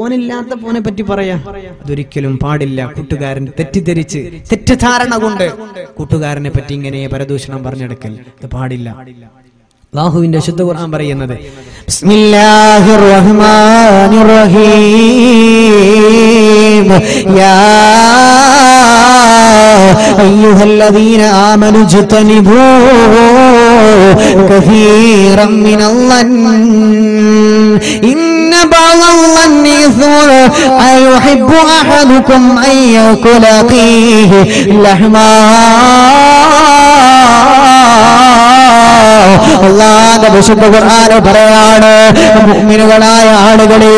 ഓനില്ലാത്ത പോനെ പറ്റി പറയാ, അതൊരിക്കലും പാടില്ല. കൂട്ടുകാരൻ തെറ്റിദ്ധരിച്ച് തെറ്റിദ്ധാരണ കൊണ്ട് കൂട്ടുകാരനെ പറ്റി ഇങ്ങനെ പരദൂഷണം പറഞ്ഞെടുക്കൽ ഇത് പാടില്ല. അല്ലാഹുവിന്റെ ശുദ്ധ ഖുർആൻ പറയുന്നത്, ബിസ്മില്ലാഹിർ റഹ്മാനിർ റഹീം, യാ അയ്യുഹല്ലദീന ആമനു ജതനിബൂ കസീറൻ മിനൽ أيحب أحدكم أن يأكل أخيه لحما അല്ലാഹുവിന്റെ വിശുദ്ധ ഖുർആനിൽ പറയാണ്, മുഅ്മിനുകളായ ആളുകളെ,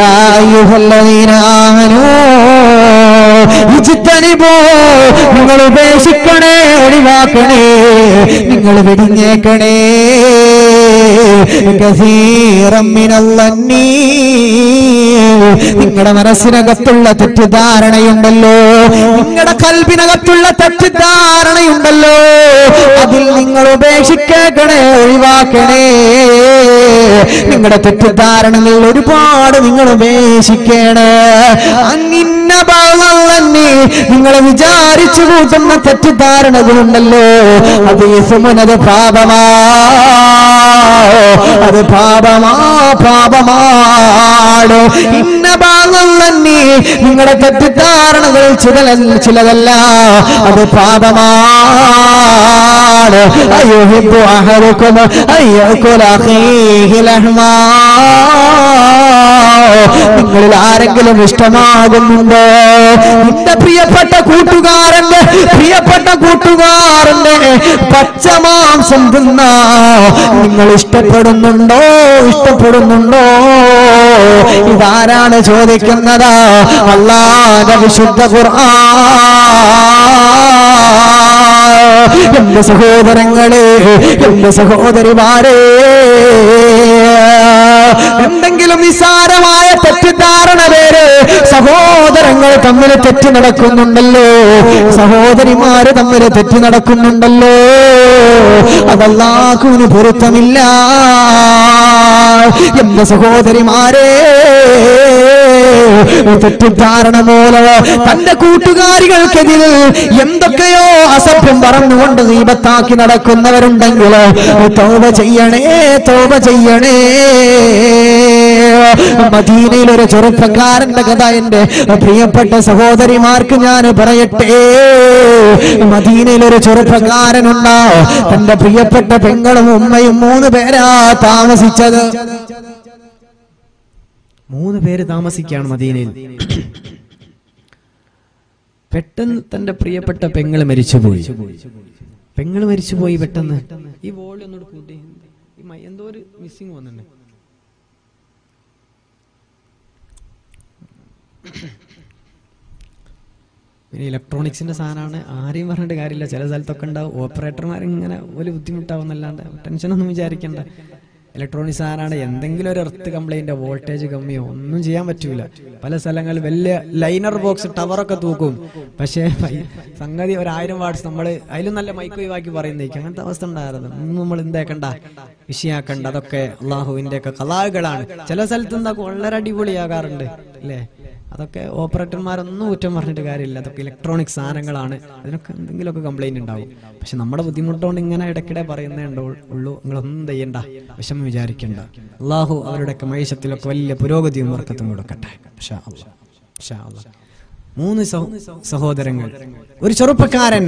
യാ അയ്യുഹല്ലദീന ആമനൂ, നിങ്ങൾ ഉപേക്ഷിക്കണേ, ഒഴിവാക്കണേ, നിങ്ങൾ വിടിഞ്ഞേക്കണേ, നിങ്ങളുടെ മനസ്സിനകത്തുള്ള തെറ്റിദ്ധാരണയുണ്ടല്ലോ, നിങ്ങളുടെ കൽബിനകത്തുള്ള തെറ്റിദ്ധാരണയുണ്ടല്ലോ, അതിൽ നിങ്ങൾ ഉപേക്ഷിക്കണേ, ഒഴിവാക്കണേ. നിങ്ങളുടെ തെറ്റിദ്ധാരണകൾ ഒരുപാട് നിങ്ങൾ ഉപേക്ഷിക്കണേ. നിങ്ങൾ വിചാരിച്ചു കൂട്ടുന്ന തെറ്റിദ്ധാരണകളുണ്ടല്ലോ, അത് യസുമുനത് പാപമാ, അത് പാപമാ, പാപമാണ്. ഇന്ന ഭാഗം തന്നെ നിങ്ങളുടെ തെറ്റിദ്ധാരണകൾ ചിലതല്ല, അത് പാപമാണ്. അയ്യുഹിബ്ബു അഹദുകും അയ്യകുല അഖീഹി ലഹ്മാ, നിങ്ങളിൽ ആരെങ്കിലും ഇഷ്ടമാകുന്നുണ്ടോ നിന്റെ പ്രിയപ്പെട്ട കൂട്ടുകാരന്റെ പച്ചമാംസം തിന്നാൻ നിങ്ങൾ ഇഷ്ടപ്പെടുന്നുണ്ടോ? ഇതാരാണ് ചോദിക്കുന്നത്? അല്ലാഹുവിന്റെ വിശുദ്ധ ഖുർആൻ. എന്റെ സഹോദരങ്ങളെ, എന്റെ സഹോദരിമാരെ, എന്തെങ്കിലും നിസാരമായ തെറ്റിദ്ധാരണ പേര് സഹോദരങ്ങൾ തമ്മിൽ തെറ്റി നടക്കുന്നുണ്ടല്ലോ, സഹോദരിമാര് തമ്മിൽ തെറ്റി നടക്കുന്നുണ്ടല്ലോ, അതല്ലാഹുവിന് പൊരുത്തമില്ല. എന്റെ സഹോദരിമാരെ, തെറ്റിദ്ധാരണ മൂലം തന്റെ കൂട്ടുകാരികൾക്കെതിരെ എന്തൊക്കെയോ അസഭ്യം പറഞ്ഞുകൊണ്ട് ദീപത്താക്കി നടക്കുന്നവരുണ്ടെങ്കിൽ തൗബ ചെയ്യണേ, തൗബ ചെയ്യണേ. മദീനയിൽ ഒരു ചെറുപ്പക്കാരന്റെ കഥ എന്റെ പ്രിയപ്പെട്ട സഹോദരിമാർക്ക് ഞാൻ പറയട്ടെ. മദീനയിൽ ഒരു ചെറുപ്പക്കാരനുണ്ടോ, തന്റെ പ്രിയപ്പെട്ട പെങ്ങളും ഉമ്മയും 3 പേരാ താമസിച്ചത്. 3 പേര് താമസിക്കുകയാണ് മദീനയിൽ. പെട്ടെന്ന് തന്റെ പ്രിയപ്പെട്ട പെങ്ങള് മരിച്ചുപോയി. പെട്ടെന്ന് ഈ വോളി ഒന്നോട് കൂട്ടി എന്തോ ഒരു മിസ്സിങ് വന്നിട്ടുണ്ട്. പിന്നെ ഇലക്ട്രോണിക്സിന്റെ സാധനമാണ്, ആരെയും പറഞ്ഞിട്ട് കാര്യമില്ല. ചില സ്ഥലത്തൊക്കെ ഉണ്ടാവും ഓപ്പറേറ്റർമാർ ഇങ്ങനെ ഒരു ബുദ്ധിമുട്ടാവുന്നല്ലാണ്ട് ടെൻഷനൊന്നും വിചാരിക്കണ്ട. ഇലക്ട്രോണിക് സാധനമാണ്, എന്തെങ്കിലും ഒരു എർത്ത് കംപ്ലൈന്റോ വോൾട്ടേജ് കമ്മിയോ ഒന്നും ചെയ്യാൻ പറ്റൂല. പല സ്ഥലങ്ങളിൽ വലിയ ലൈനർ ബോക്സ് ടവറൊക്കെ തൂക്കും, പക്ഷേ സംഗതി 1000 വാട്ട്സ് നമ്മൾ അതിലും നല്ല മൈക്ക് ഒഴിവാക്കി പറയുന്നേക്കും. അങ്ങനത്തെ അവസ്ഥ ഉണ്ടായിരുന്നു. ഒന്നും നമ്മൾ എന്താക്കണ്ട, വിഷയാക്കണ്ട. അതൊക്കെ അള്ളാഹുവിന്റെ ഒക്കെ കലാകളാണ്. ചില സ്ഥലത്ത് എന്താക്കും വളരെ അടിപൊളിയാകാറുണ്ട് അല്ലേ. അതൊക്കെ ഓപ്പറേറ്റർമാരൊന്നും കുറ്റം പറഞ്ഞിട്ട് കാര്യമില്ല. അതൊക്കെ ഇലക്ട്രോണിക് സാധനങ്ങളാണ്, അതിനൊക്കെ എന്തെങ്കിലുമൊക്കെ കംപ്ലൈന്റ് ഉണ്ടാവും. പക്ഷെ നമ്മുടെ ബുദ്ധിമുട്ടുകൊണ്ട് ഇങ്ങനെ ഇടയ്ക്കിടെ പറയുന്നേ ഉള്ളൂ. നിങ്ങളൊന്നും ചെയ്യണ്ട, വിഷമം വിചാരിക്കണ്ട. അള്ളാഹു അവരുടെയൊക്കെ മൈശത്തിലൊക്കെ വലിയ പുരോഗതിയും വർക്കത്തും കൊടുക്കട്ടെ. മൂന്ന് സഹോദരങ്ങൾ. ഒരു ചെറുപ്പക്കാരൻ,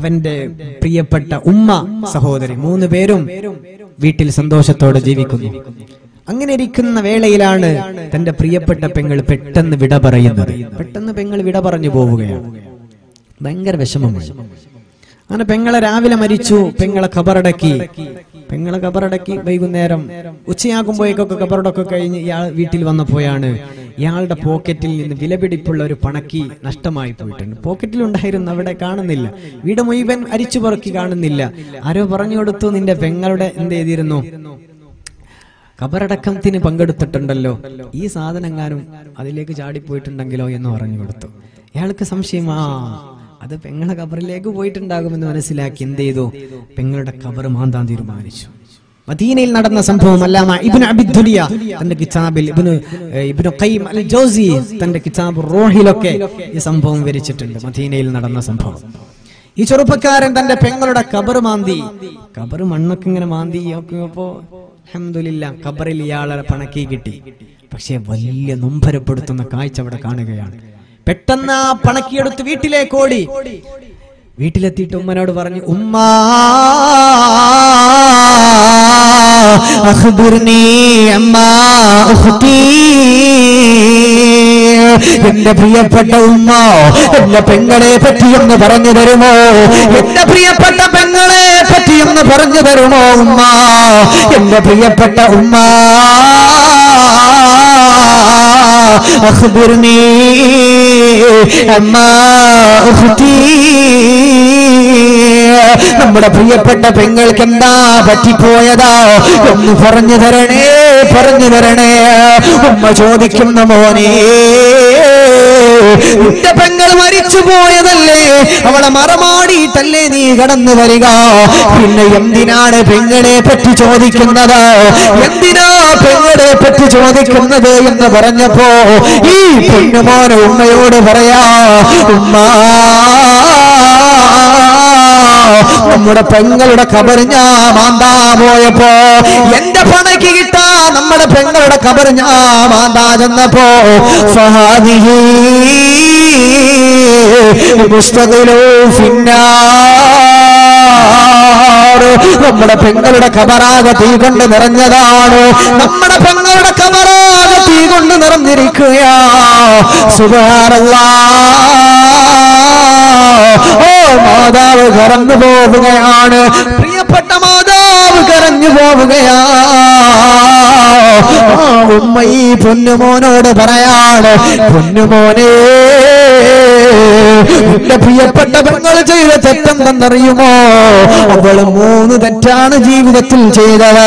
അവന്റെ പ്രിയപ്പെട്ട ഉമ്മ, സഹോദരി, 3 പേരും വീട്ടിൽ സന്തോഷത്തോടെ ജീവിക്കുന്നു. അങ്ങനെ ഇരിക്കുന്ന വേളയിലാണ് തന്റെ പ്രിയപ്പെട്ട പെങ്ങൾ പെട്ടെന്ന് വിട പറയുന്നത്. പെട്ടെന്ന് പെങ്ങൾ വിട പറഞ്ഞു പോവുകയാണ്. ഭയങ്കര വിഷമമായി. അങ്ങനെ പെങ്ങളെ രാവിലെ മരിച്ചു, പെങ്ങളെ ഖബറടക്കി. വൈകുന്നേരം ഉച്ചയാകുമ്പോഴേക്കൊക്കെ ഖബറടൊക്കെ കഴിഞ്ഞ് ഇയാൾ വീട്ടിൽ വന്നപ്പോഴാണ് ഇയാളുടെ പോക്കറ്റിൽ നിന്ന് വിലപിടിപ്പുള്ള ഒരു പണക്കി നഷ്ടമായി പോയിട്ടുണ്ട്. പോക്കറ്റിലുണ്ടായിരുന്നു, അവിടെ കാണുന്നില്ല. വീട് മുഴുവൻ അരിച്ചു പറക്കി കാണുന്നില്ല. ആരോ പറഞ്ഞു കൊടുത്തു, നിന്റെ പെങ്ങളുടെ എന്ത് ചെയ്തിരുന്നു, ഖബറടക്കത്തിന് പങ്കെടുത്തിട്ടുണ്ടല്ലോ, ഈ സാധനങ്ങാനും അതിലേക്ക് ചാടിപ്പോയിട്ടുണ്ടെങ്കിലോ എന്ന് പറഞ്ഞു കൊടുത്തു. ഇയാൾക്ക് സംശയം, ആ അത് പെങ്ങളെ ഖബറിലേക്ക് പോയിട്ടുണ്ടാകുമെന്ന് മനസ്സിലാക്കി എന്ത് ചെയ്തു, പെങ്ങളുടെ ഖബർ മാന്താൻ തീരുമാനിച്ചു. മദീനയിൽ നടന്ന സംഭവം അല്ലാമ ഇബ്നു അബി ദുനിയ തന്റെ കിതാബിൽ, ഇബ്നു ഖയ്യിം അൽ ജൗസി തന്റെ കിതാബ് റൂഹിലൊക്കെ ഈ സംഭവം വിവരിച്ചിട്ടുണ്ട്. മദീനയിൽ നടന്ന സംഭവം. ഈ ചെറുപ്പക്കാരൻ തന്റെ പെങ്ങളുടെ ഖബർ മാന്തി. ഖബർ മണ്ണൊക്കെ ഇങ്ങനെ മാന്തി. അപ്പോ അൽഹംദുലില്ലാ ഖബറിൽ ഇയാളെ പണക്കി കിട്ടി. പക്ഷെ വലിയ നൊമ്പരപ്പെടുത്തുന്ന കാഴ്ച അവിടെ കാണുകയാണ്. പെട്ടെന്ന് ആ പണക്കിയെടുത്ത് വീട്ടിലേക്ക് ഓടി. വീട്ടിലെത്തിയിട്ട് ഉമ്മനോട് പറഞ്ഞു, ഉമ്മാ അഖ്ബിർനി അമ്മാ ഉഖ്തി. എന്റെ പ്രിയപ്പെട്ട ഉമ്മ എന്റെ പെങ്ങളെ പറ്റിയൊന്ന് പറഞ്ഞു തരുമോ, എന്റെ പ്രിയപ്പെട്ട പെങ്ങളെ പറ്റിയൊന്ന് പറഞ്ഞു തരുമോ ഉമ്മ, എന്റെ പ്രിയപ്പെട്ട ഉമ്മ അഖ്ബിർനി അമ്മാ ഉഖ്തി. നമ്മുടെ പ്രിയപ്പെട്ട പെങ്ങൾക്ക് എന്താ പറ്റിപ്പോയതാ ഒന്ന് പറഞ്ഞു തരണേ, പറഞ്ഞു തരണേ. ഉമ്മ ചോദിക്കുന്ന, മോനെ നിന്റെ പെങ്ങൾ മരിച്ചു പോയതല്ലേ, അവളെ മറമാടിയിട്ടല്ലേ നീ കടന്നു വരിക, പിന്നെ എന്തിനാണ് പെങ്ങളെ പറ്റി ചോദിക്കുന്നത്, എന്തിനാ പെങ്ങളെ പറ്റി ചോദിക്കുന്നത് എന്ന് പറഞ്ഞപ്പോ ഈ പെണ്ണുമോനെ ഉമ്മയോട് പറയാ, ഉമ്മ നമ്മുടെ പെങ്ങളുടെ ഖബർ ഞാൻ മാന്താ പോയപ്പോ എന്റെ പണക്ക് കിട്ടാ നമ്മുടെ പെങ്ങളുടെ ഖബർ ഞാൻ മാന്താ ചെന്നപ്പോ നമ്മുടെ പെങ്ങളുടെ ഖബറാകെ തീ കൊണ്ട് നിറഞ്ഞതാണ്. നമ്മുടെ പെങ്ങളുടെ ഖബറാകെ തീ കൊണ്ട് നിറഞ്ഞിരിക്കുക. സുബ്ഹാനല്ലാഹ്. മാതാവ് കരഞ്ഞു പോവുകയാണ്. പ്രിയപ്പെട്ട മാതാവ് കരഞ്ഞു പോവുകയാണ്. ഉമ്മ ഈ പൊന്നുമോനോട് പറയാണ്, പൊന്നുമോനെ എന്റെ പ്രിയപ്പെട്ട പെങ്ങൾ ചെയ്ത തെറ്റെന്തെന്നറിയുമോ, അവള് 3 തെറ്റാണ് ജീവിതത്തിൽ ചെയ്തത്.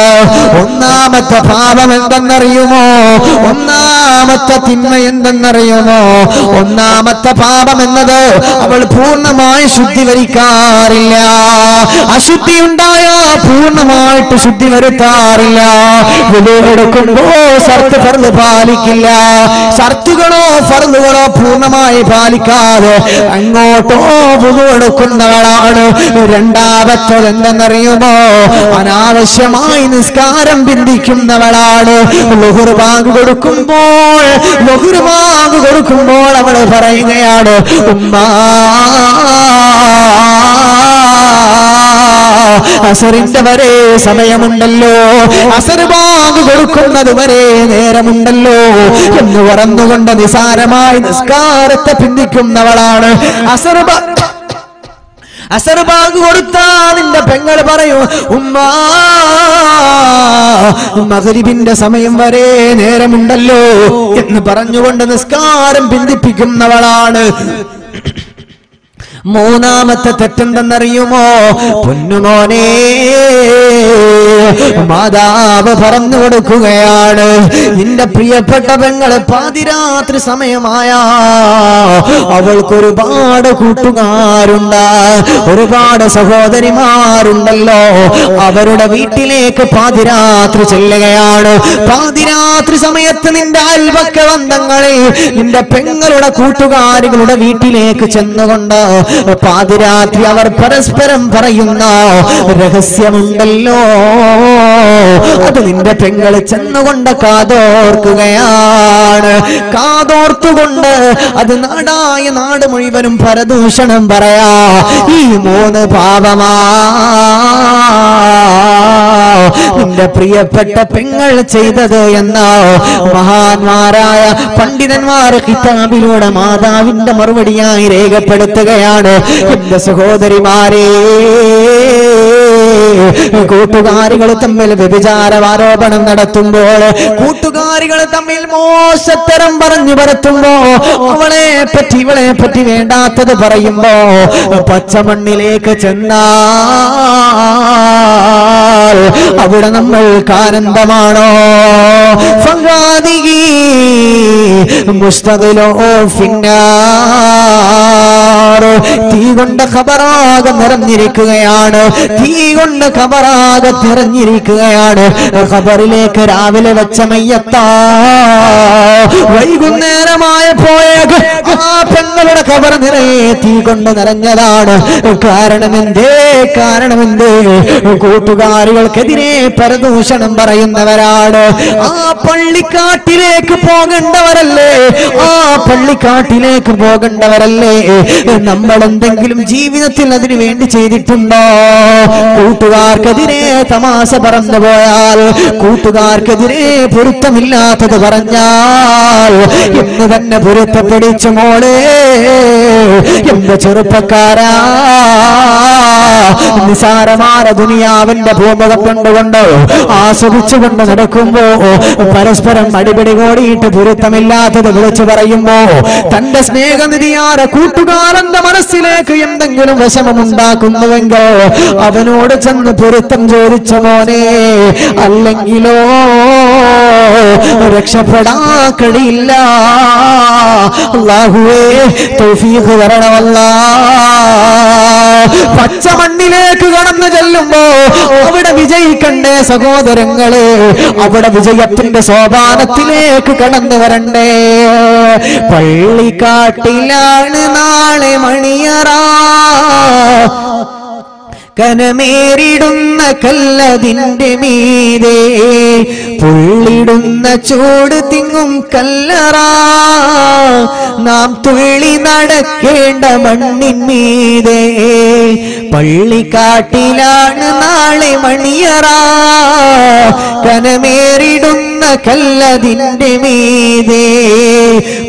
ഒന്നാമത്തെ പാപം എന്തെന്നറിയുമോ, ഒന്നാമത്തെ തിന്മ എന്തെന്നറിയുമോ, ഒന്നാമത്തെ പാപം എന്നത് അവൾ പൂർണ്ണമായി ശുദ്ധീകരിക്കാറില്ല. അശുദ്ധി ഉണ്ടായാൽ പൂർണ്ണമായിട്ട് ശുദ്ധി വരുത്താറില്ല. വിലയെടുക്കുമ്പോൾ സർത്ത് ഫർള് പാലിക്കില്ല. സർത്തുകളോ ഫർളുകളോ പൂർണ്ണമായി പാലിക്കാതെ അങ്ങോട്ടോ പുതു എടുക്കുന്നവളാണ്. രണ്ടാമത്തത് എന്തെന്നറിയുമോ? അനാവശ്യമായി നിസ്കാരം ബിന്ദിക്കുന്നവളാണ്. ളുഹുർ ബാങ്ക് കൊടുക്കുമ്പോൾ അവൾ പറയുകയാണ്, ഉമ്മാ അസറിന്റെ വരെ സമയമുണ്ടല്ലോ, അസർ ബാങ്ക് കൊടുക്കുന്നത് വരെ നേരമുണ്ടല്ലോ എന്ന് പറഞ്ഞുകൊണ്ട് നിസാരമായി നിസ്കാരത്തെ പിന്തിക്കുന്നവളാണ്. അസർ ബാങ്ക് കൊടുത്താ നിന്റെ പെങ്ങൾ പറയൂ, ഉമ്മാ മഗ്‌രിബിന്റെ സമയം വരെ നേരമുണ്ടല്ലോ എന്ന് പറഞ്ഞുകൊണ്ട് നിസ്കാരം ബന്ധിപ്പിക്കുന്നവളാണ്. മൂന്നാമത്തെ തെറ്റെന്തെന്നറിയുമോ? പൊന്നുമോനെ, മാതാവ് പറഞ്ഞു കൊടുക്കുകയാണ്, നിന്റെ പ്രിയപ്പെട്ട പെങ്ങള് പാതിരാത്രി സമയമായ അവൾക്ക് ഒരുപാട് കൂട്ടുകാരുണ്ട്, ഒരുപാട് സഹോദരിമാരുണ്ടല്ലോ, അവരുടെ വീട്ടിലേക്ക് പാതിരാത്രി ചെല്ലുകയാണ്. പാതിരാത്രി സമയത്ത് നിന്റെ അയൽവക്ക ബന്ധങ്ങളിൽ നിന്റെ പെങ്ങളുടെ കൂട്ടുകാരികളുടെ വീട്ടിലേക്ക് ചെന്നുകൊണ്ട് പാതിരാത്രി അവർ പരസ്പരം പറയുന്ന രഹസ്യമുണ്ടല്ലോ, അത് നിന്റെ പെങ്ങള് ചെന്നുകൊണ്ട് കാതോർക്കുകയാണ്. കാതോർത്തുകൊണ്ട് അത് നാടായ നാട് മുഴുവനും പരദൂഷണം പറയാ. ഈ മൂന്ന് പാപമാ നിന്റെ പ്രിയപ്പെട്ട പെങ്ങൾ ചെയ്തത് എന്ന മഹാന്മാരായ പണ്ഡിതന്മാർ കിതാബിലൂടെ മാതാവിന്റെ മറുപടിയായി രേഖപ്പെടുത്തുകയാണ്. എന്റെ സഹോദരിമാരെ, കൂട്ടുകാരികൾ തമ്മിൽ വ്യഭിചാരവാരോപണം നടത്തുമ്പോൾ, കൂട്ടുകാരികൾ തമ്മിൽ മോശത്തരം പറഞ്ഞു പരത്തുമ്പോ, ഇവളെ പറ്റി വേണ്ടാത്തത് പറയുമ്പോ, പച്ചമണ്ണിലേക്ക് ചെന്നാ അവിടെ നമ്മൾക്ക് ആനന്ദമാണോ? ഫങ്കാദിഗി മുസ്തഖിലോ ഫിന്നാർ. തീ കൊണ്ട് ഖബറാകെ നിറഞ്ഞിരിക്കുകയാണ്, തീ കൊണ്ട് ഖബറാകെ നിറഞ്ഞിരിക്കുകയാണ്. ഖബറിലേക്ക് രാവിലെ വെച്ച മയ്യത്താ വൈകുന്നേരമായപ്പോഴേക്ക് ആ പെങ്ങളുടെ ഖബർ നിറയെ തീ കൊണ്ട് നിറഞ്ഞതാണ്. കാരണമെന്തേ? കൂട്ടുകാരികൾക്കെതിരെ പരദൂഷണം പറയുന്നവരാണ്. ആ പള്ളിക്കാട്ടിലേക്ക് പോകേണ്ടവരല്ലേ, നമ്മൾ എന്തെങ്കിലും ജീവിതത്തിൽ അതിനു വേണ്ടി ചെയ്തിട്ടുണ്ടോ? കൂട്ടുകാർക്കെതിരെ തമാശ പറഞ്ഞു പോയാൽ, കൂട്ടുകാർക്കെതിരെ പൊരുത്തമില്ലാത്തത് പറഞ്ഞാൽ എന്ന് തന്നെ പൊരുത്തപ്പെടിച്ചു. മോളെ, എന്റെ ചെറുപ്പക്കാരാ, നിസാരമാര ദുനിയാവിന്റെ ഭൂമുഖം കണ്ടുകൊണ്ട് ആസ്വദിച്ചുകൊണ്ട് നടക്കുമ്പോ, പരസ്പരം അടിപിടി കോടിയിട്ട് പൊരുത്തമില്ലാത്തത് വിളിച്ചു പറയുമ്പോ, തന്റെ സ്നേഹനിധിയായ കൂട്ടുകാരന്റെ മനസ്സിലേക്ക് എന്തെങ്കിലും വിഷമമുണ്ടാക്കുന്നുവെങ്കിൽ അവനോട് ചെന്ന് പൊരുത്തം ചോദിച്ച മോനെ, അല്ലെങ്കിലോ രക്ഷപ്പെടാൻ കഴിയില്ല. അല്ലാഹുവേ തൗഫീഖ് തരണമല്ലാ. പച്ചമണ്ണിലേക്ക് കടന്നു ചെല്ലുമ്പോ അവിടെ വിജയിക്കണ്ടേ സഹോദരങ്ങള്? അവിടെ വിജയത്തിന്റെ സോപാനത്തിലേക്ക് കടന്നു വരണ്ടേ? പള്ളിക്കാട്ടിലാണ് നാളെ മണിയറ, കനമേറിടുന്ന കല്ലതിന്റെ മീതെ പുള്ളിടുന്ന ചൂട് തിങ്ങും കല്ലറ, നാം തുള്ളി നടക്കേണ്ട മണ്ണിൻ മീതെ. പള്ളിക്കാട്ടിലാണ് നാളെ മണിയറ, കനമേറിടുന്ന കല്ലതിന്റെ മീതെ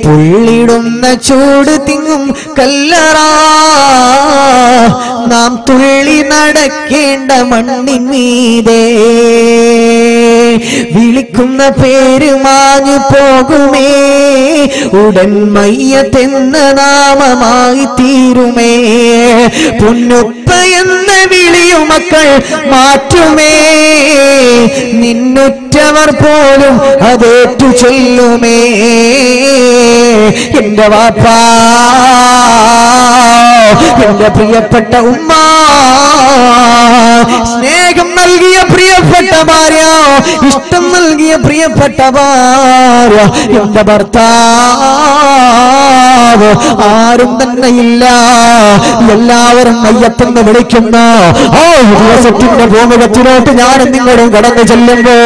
പുള്ളിടുന്ന ചൂട് തിങ്ങും കല്ലറ, നാം തുള്ളി നടക്കേണ്ട മണ്ണിൻ മീതെ. വിളിക്കുന്ന പേര് മാഞ്ഞു പോകുമേ, ഉടൻ മയ്യത്തെന്ന നാമമായി തീരുമേ. പൊന്നുപ്പ എന്ന വിളിയും മക്കൾ മാറ്റുമേ, നിന്നുറ്റവർ പോലും അതേറ്റു ചൊല്ലുമേ. എന്റെ വാപ്പാ, എന്റെ പ്രിയപ്പെട്ട ഉമ്മ, സ്നേഹം Baria, Istam Malgia Priya Patabaria, Yanda Barta Arum Nayla, Yella, Mayatan the Verikunda, oh, who was a king of Rome, but you know, the Yarn and got on the Jalimbo,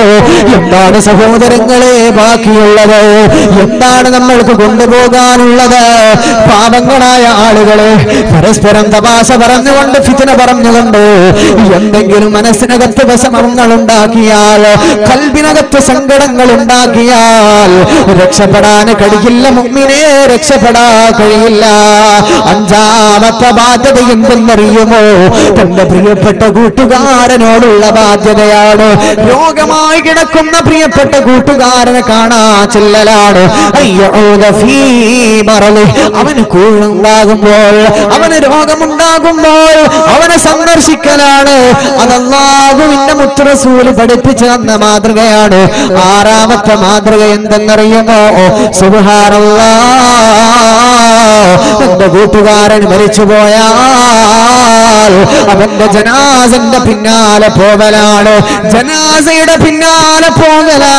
Yanda is a woman in the Baki Lava, Yanda and the Melka Gundaboga Lava, Pavanganaya Adigale, Peresperanta Basa, Baran, the Fitina Baram Nilando, Samangalundakial, Kalbinagatta Sangarangalundakial, Rexapada, Kadilla Mumine, Rexapada, Kadilla, Anjavatabata, the Yimbo, Tanda Priya Patagutugar and Odulabata, they are Yogamai get a Kumna Priya Patagutugar and a Kana, Chillalado, Ayo the Fee Barale, Avan Kurundagumol, Avan Rogamundagumol, Avan Sandar Shikalado, Adallah. Mutrasul, but a pitcher of the Madragayano, Aravata Madragay and the Narayano, Subhanallah, the Gutugar and Marichuboyal, among the Janaz and the Pinala Povelano, Janaz and the Pinala Povela,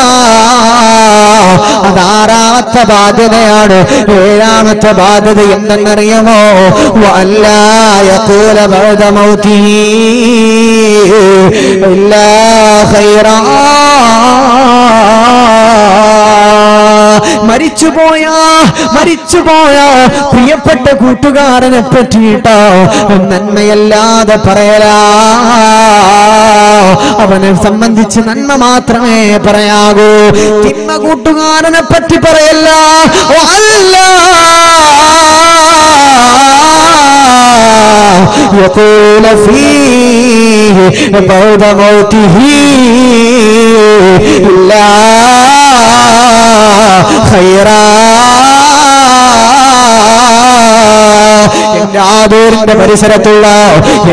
Aravata Badayano, Aravata Baday and the Narayano, Walla Yakula Badamoti. إلا خيرا Marichuboya, Priyapata Gutugar and a Petita, and then Mayala the Parela. Avan Samandichin and Mamatra, Parayago, Timma Gutugar and a Patti Parela. Oh Allah, Yakula Fee, about the Moti, La Khayra, in the Parisaratulla,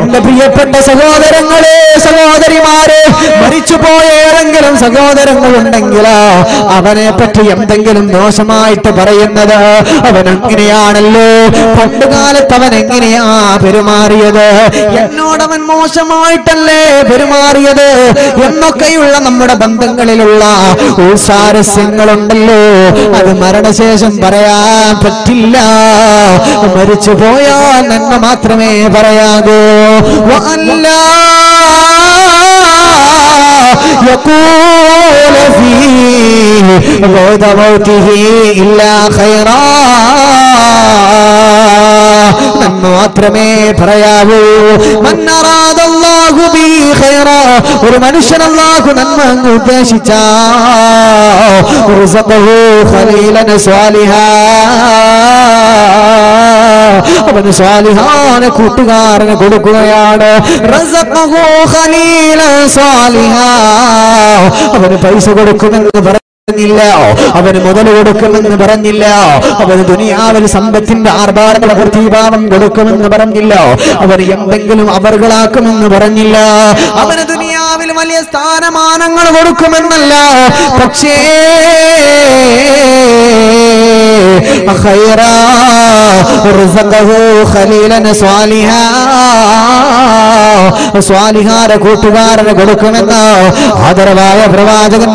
in the Priyapanda Sagoda Rangale, Sagoda Rimare, Marichupoya Rangalam Sagoda Rangalangala, Avana Patriam Tangalam Nosamai to Parayanada, Avanangian Lo, Pondagal Pavananginia, Perumaria, Yanodaman Mosamai Tale, Perumaria, Yanokayula Namada Bandangalilla, Usara Singalandalo, Avamarada Session Paraya, Patilla, Marichupoya, and Matrame Parayago, Allah Yakula Fi, Voda Motihi Illa Khaira, Matrame Parayago, Manara the Lagu Bi Khaira, Romanishan Lagu Nangu Peshita, Rosabu Khalila Naswaliha. Aban Salihan, Kutugar, and Gurukoyada, Razakaho, Khalil, and Saliha. Aban Paisa Gurukum. Nilao, our mother would come in the Barandilao, our Dunia will something the Arbar, the Portiva, and Golokum in the Barandilao, our young Bengalum, Abergalakum in the Barandilla, our Dunia will Malayastana, and Golokum in the Lao, Pache, Akhaira, Rizakahu, Khalil, and Swaliha, Swaliha, a Kutugar, and a Golokum in the Adarabaya, Bravaja,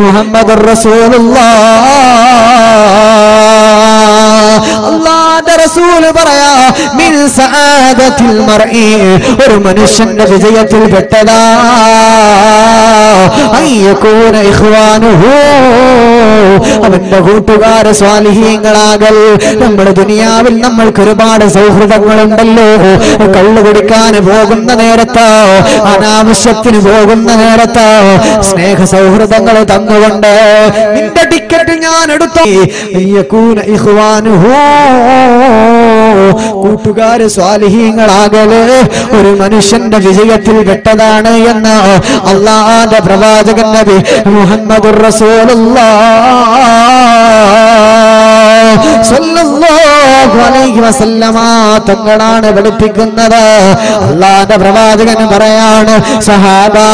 Muhammad. Rasulullah Rasul Baraya, Min Saadatil Mar'i, Urmanishan Vijayatil Bettada, Ayakuna Ikhwanuhu, Avendahu Tugar Swalihi Galagal, Number Dunia will number Kuribad, Sohudan Bello, Kalagurikan, Vogan the Nerata, Anam Shakin Vogan the Nerata, Snake Sohudan Tangavanda, in the ticketing on Aduti, Ayakuna Ikhwanuhu. Kutugar Swalihin Ragale, Urimanishan, the Vizigatil Gatadana, Allah, the Pravajaganabi, Muhammadur Rasulullah, Sallallahu Alaihi Wasallam, Tangarana, Vedipikunada, Allah, the Pravajagan Parayan, Sahaba,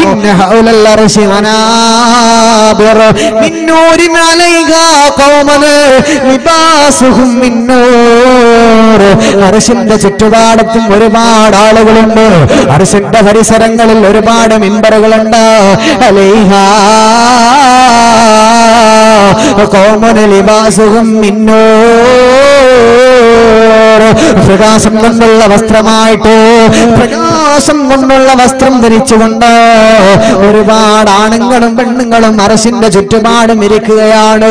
Ibn Haul Allah Shivana, Minnurim Alayga, Kaumane, Libasuhum Minnur. Arashinda Chittuvadattum ഒരുപാട് ആളുകളുണ്ട് അർശന്റെ പരിസരങ്ങളിൽ ഒരുപാട് മിമ്പറുകളുണ്ട് അലൈഹാ ഖൗമന ലിബാസുഹും മിന്നൂ പ്രകാശം കൊണ്ടുള്ള വസ്ത്രമായിട്ട് പ്രകാശം കൊണ്ടുള്ള വസ്ത്രം ധരിച്ചുകൊണ്ട് ഒരുപാട് ആണുങ്ങളും പെണ്ണുങ്ങളും അർശന്റെ ചുറ്റുപാടും ഇരിക്കുകയാണ്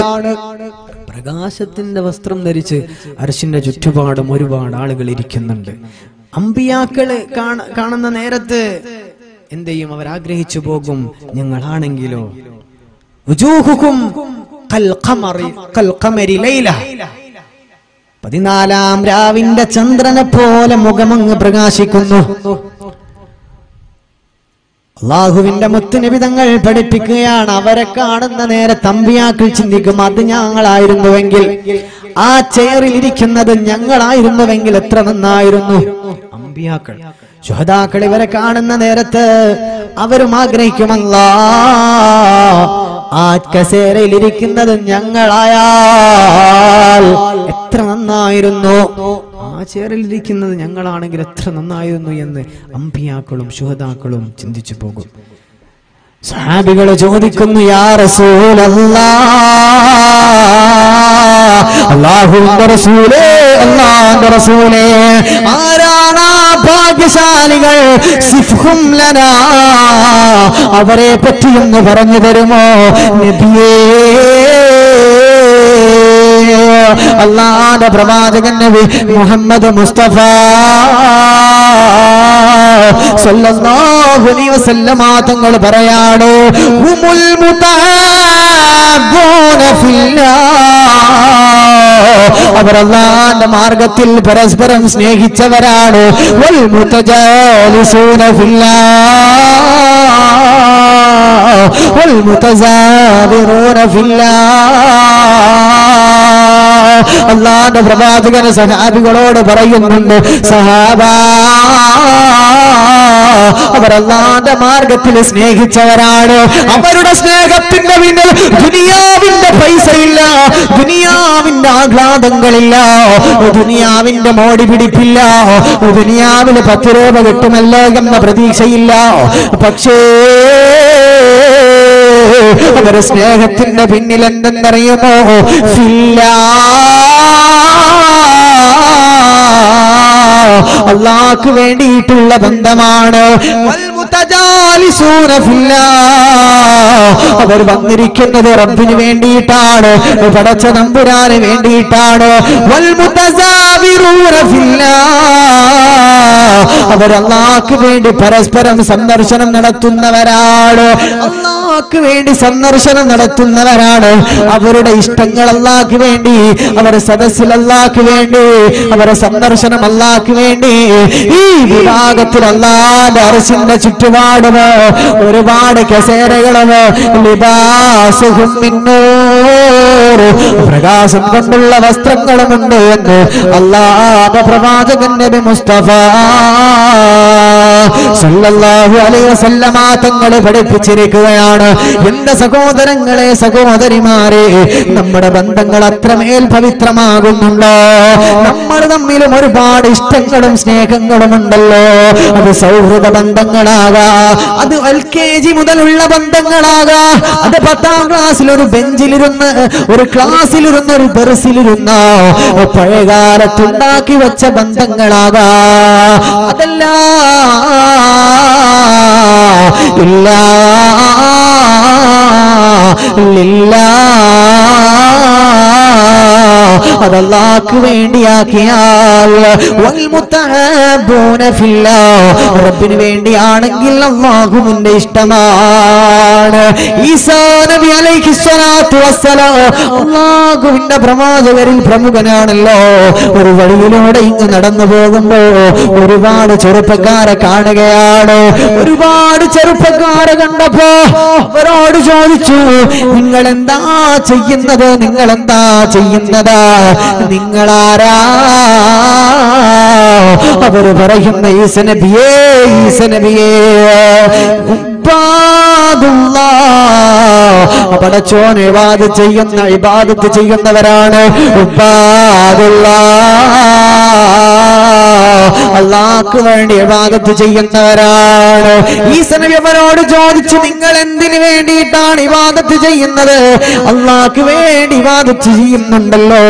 പ്രകാശത്തിന്റെ വസ്ത്രം ധരിച്ച് അർശിന്റെ ചുറ്റുപാടും ഒരുപാട് ആളുകൾ ഇരിക്കുന്നുണ്ട് അമ്പിയാക്കളെ കാണുന്ന നേരത്തെ എന്തെയും അവർ ആഗ്രഹിച്ചു പോകും ഞങ്ങളാണെങ്കിലോ വജൂഹുകും കൽ ഖമരി ലൈല 14-ാം രാവിന്റെ ചന്ദ്രനെ പോലെ മുഖമങ്ങ് പ്രകാശിക്കുന്നു അല്ലാഹുവിന്റെ മുത്തുനബി തങ്ങൾ പഠിപ്പിക്കുകയാണ് അവരെ കാണുന്ന നേരെ തമ്പിയാക്കൾ ചിന്തിക്കും അത് ഞങ്ങളായിരുന്നുവെങ്കിൽ ആ ചെയറിൽ ഇരിക്കുന്നത് ഞങ്ങളായിരുന്നുവെങ്കിൽ എത്ര നന്നായിരുന്നു അമ്പിയാക്കൾ ശുഹദാക്കൾ ഇവരെ കാണുന്ന നേരത്ത് അവരും ആഗ്രഹിക്കുമല്ലാ ആ കസേരയിൽ ഇരിക്കുന്നത് ഞങ്ങളായാൽ എത്ര നന്നായിരുന്നു ആ ചെയറിൽ ഇരിക്കുന്നത് ഞങ്ങളാണെങ്കിൽ എത്ര നന്നായിരുന്നു എന്ന് അമ്പിയാക്കളും ശുഹദാക്കളും ചിന്തിച്ചു പോകും സഹാബികൾ ചോദിക്കുന്നു യാ റസൂലല്ലാഹ് അല്ലാഹുവിന്റെ റസൂലേ അല്ലാഹുവിന്റെ റസൂലേ ആരാണ് ഭാഗ്യശാലികൾ സിഫ്ഹും ലനാ അവരെ പറ്റി ഒന്ന് പറഞ്ഞു തരുമോ നബിയേ അല്ലാഹുവിന്റെ പ്രവാചകൻ നബി മുഹമ്മദ് മുസ്തഫ സല്ലല്ലാഹു അലൈഹി വസല്ലം തങ്ങൾ പറയാണ് ഹുമുൽ മുതഅബൂന ഫില്ലാഹ് അവർ അല്ലാഹുവിന്റെ മാർഗ്ഗത്തിൽ പരസ്പരം സ്നേഹിച്ചവരാണ് വൽ മുതജാലിസൂന ഫില്ലാഹ് വൽ മുതസാബിറൂന ഫില്ലാഹ് അല്ലാഹുവിന്റെ പ്രവാചകൻ സഹാബികളോട് പറയുന്നുണ്ട് സഹാബാ അവർ അല്ലാഹുവിന്റെ മാർഗ്ഗത്തിൽ സ്നേഹിച്ചവരാണ് അവരുടെ സ്നേഹത്തിന്റെ പിന്നിൽ ദുനിയാവിന്റെ പൈസയില്ല ദുനിയാവിന്റെ ആഹ്ലാദങ്ങളില്ല ദുനിയാവിന്റെ മോടി പിടിപ്പില്ല ദുനിയാവിന് 10 രൂപ കിട്ടുമല്ലോ എന്ന പ്രതീക്ഷയില്ല പക്ഷേ അവരെ സ്നേഹത്തിന്റെ പിന്നിൽ എന്തെന്നറിയുമോ അല്ലാഹുവിനു വേണ്ടിയിട്ടുള്ള ബന്ധമാണ് അവർ വന്നിരിക്കുന്നത് റബ്ബിന് വേണ്ടിയിട്ടാണ് പടച്ച തമ്പുരാന് വേണ്ടിയിട്ടാണ് അവർ അല്ലാഹുവിനു വേണ്ടി പരസ്പരം സന്ദർശനം നടത്തുന്നവരാണ് അല്ലാഹുവിനു വേണ്ടി സന്ദർശനം നടത്തുന്നവരാണ് അവരുടെ ഇഷ്ടങ്ങൾ അല്ലാഹുവിനു വേണ്ടി അവരുടെ സദസ്സിൽ അല്ലാഹുവിനു വേണ്ടി അവരുടെ സന്ദർശനം അല്ലാഹുവിനു വേണ്ടി ഈ വിഭാഗത്തിൽ അല്ലാഹുവിന്റെ അർശിന്റെ ചുറ്റുപാടുമോ ഒരുപാട് കസേരകളമോ ലിബാസുഹും മിന്നൂർ പ്രകാശം കൊണ്ടുള്ള വസ്ത്രങ്ങളുമുണ്ട് എന്ന് അല്ലാഹുവിന്റെ പ്രവാചകൻ നബി മുസ്തഫ സല്ലല്ലാഹു അലൈഹി വസല്ലമ തങ്ങൾ പഠിപ്പിച്ചിരിക്കുകയാണ് എന്റെ സഹോദരങ്ങളെ സഹോദരിമാരെ നമ്മുടെ ബന്ധങ്ങൾ അത്രമേൽ പവിത്രമാകുന്നുണ്ടോ നമ്മൾ തമ്മിലും ഒരുപാട് ഇഷ്ടങ്ങളും സ്നേഹങ്ങളും ഉണ്ടല്ലോ അത് സൗഹൃദ ബന്ധങ്ങളാകാം അത് LKG മുതലുള്ള ബന്ധങ്ങളാകാം അത് 10-ാം ക്ലാസ്സിൽ ഒരു ബെഞ്ചിലിരുന്ന് ഒരു ക്ലാസ്സിലിരുന്ന് ഒരു ദർസിലിരുന്ന പഴയകാലത്തുണ്ടാക്കി വെച്ച ബന്ധങ്ങളാകാം അതല്ല അതല്ലാഹുവിനു വേണ്ടിയാക്കിയാൽ വൽമുതഅബൂന ഫില്ലാഹ് റബ്ബിനു വേണ്ടിയാണെങ്കിൽ അല്ലാഹുവിന്റെ ഇഷ്ടമാണ് ഈസാ നബി അലൈഹിസ്സലാത്തു വസ്സലാം അല്ലാഹുവിന്റെ പ്രവാചകരിൽ പ്രമുഖനാണല്ലോ ഒരു വഴിയിലൂടെ ഇങ്ങ് നടന്നു പോകുമ്പോൾ ഒരുപാട് ചെറുപ്പക്കാരെ കാണുകയാണ് ഒരുപാട് ചെറുപ്പക്കാരെ കണ്ടപ്പോ അവരോട് ചോദിച്ചു നിങ്ങളെന്താ ചെയ്യുന്നത് നിങ്ങളെന്താ ചെയ്യുന്നത് നിങ്ങളാരാ അവര് പറയുന്ന ഈസാ നബിയേ ഈസാ നബിയേ പടച്ചോൻ ഇബാദത്ത് ചെയ്യുന്നവരാണ് ഉബ്ബാദുല്ലാഹ് Allahku vendi ibadat cheyyunnavaran ee samyamanodu chodichu ningal endinu vendittanu ibadat cheyyunnathu Allahku vendi ibadat cheyyunnundallo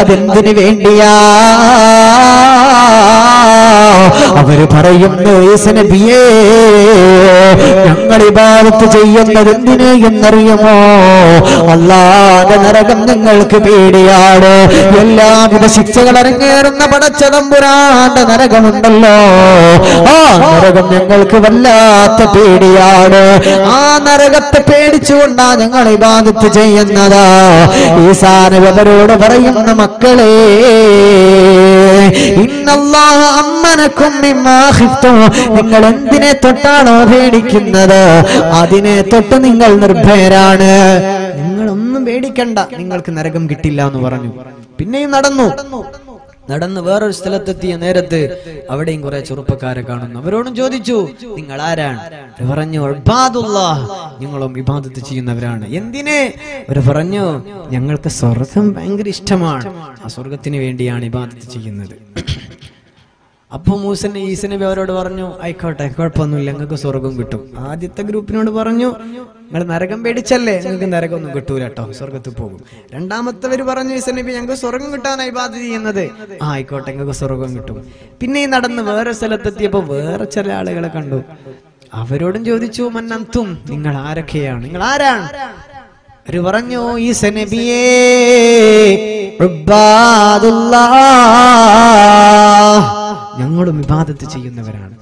adendinu vendiya avaru parayunnu yesu nabiye ഞങ്ങൾ ഇബാദത്ത് ചെയ്യുന്നതെന്തിന് എന്നറിയുമോ അല്ലാഹുവിന്റെ നരകം നിങ്ങൾക്ക് പേടിയാണ് എല്ലാവിധ ശിക്ഷകൾ അരങ്ങേറുന്ന പടച്ച തമ്പുരാന്റെ നരകമുണ്ടല്ലോ ആ നരകം ഞങ്ങൾക്ക് വല്ലാത്ത പേടിയാണ് ആ നരകത്തെ പേടിച്ചുകൊണ്ടാ ഞങ്ങൾ ഇബാദത്ത് ചെയ്യുന്നത് ഈസാ നബി അവരോട് പറയുന്ന മക്കളെ ഇന്നല്ലാഹ അമ്മനക്കും മിമ്മാ ഖിഫ്തും നിങ്ങൾ എന്തിനെ തൊട്ടാണോ പേടിക്കുന്നത് അതിനെ തൊട്ട് നിങ്ങൾ നിർഭയരാണ് നിങ്ങളൊന്നും പേടിക്കണ്ട നിങ്ങൾക്ക് നരകം കിട്ടില്ല എന്ന് പറഞ്ഞു പിന്നെയും നടന്ന് വേറൊരു സ്ഥലത്തെത്തിയ നേരത്ത് അവിടെയും കുറെ ചെറുപ്പക്കാരെ കാണുന്നു അവരോടും ചോദിച്ചു നിങ്ങൾ ആരാണ് പറഞ്ഞു ഇബാദുല്ലാഹ് ഞങ്ങളും ഇബാദത്ത് ചെയ്യുന്നവരാണ് എന്തിനെ അവർ പറഞ്ഞു ഞങ്ങൾക്ക് സ്വർഗം ഭയങ്കര ഇഷ്ടമാണ് ആ സ്വർഗത്തിന് വേണ്ടിയാണ് ഇബാദത്ത് ചെയ്യുന്നത് അപ്പൊ മൂസൻ ഈസ നബി അവരോട് പറഞ്ഞു ആയിക്കോട്ടെ കുഴപ്പമൊന്നുമില്ല നിങ്ങൾക്ക് സ്വർഗം കിട്ടും ആദ്യത്തെ ഗ്രൂപ്പിനോട് പറഞ്ഞു നിങ്ങൾ നരകം പേടിച്ചല്ലേ നിങ്ങൾക്ക് നരകം ഒന്നും കിട്ടൂല കേട്ടോ സ്വർഗത്തിൽ പോകും രണ്ടാമത്തെവർ പറഞ്ഞു ഈസ നബി ഞങ്ങൾക്ക് സ്വർഗം കിട്ടാനായി ഇബാദത്ത് ചെയ്യുന്നത് ആയിക്കോട്ടെ നിങ്ങൾക്ക് സ്വർഗം കിട്ടും പിന്നെ ഈ നടന്ന് വേറെ സ്ഥലത്തെത്തിയപ്പോ വേറെ ചില ആളുകളെ കണ്ടു അവരോടും ചോദിച്ചു മന്നന്തും നിങ്ങൾ ആരൊക്കെയാണ് നിങ്ങൾ ആരാണ് അവര് പറഞ്ഞു ഈസ നബിയേ ഇബാദുല്ലാഹ് ഞങ്ങളും ഇബാദത്ത് ചെയ്യുന്നവരാണ്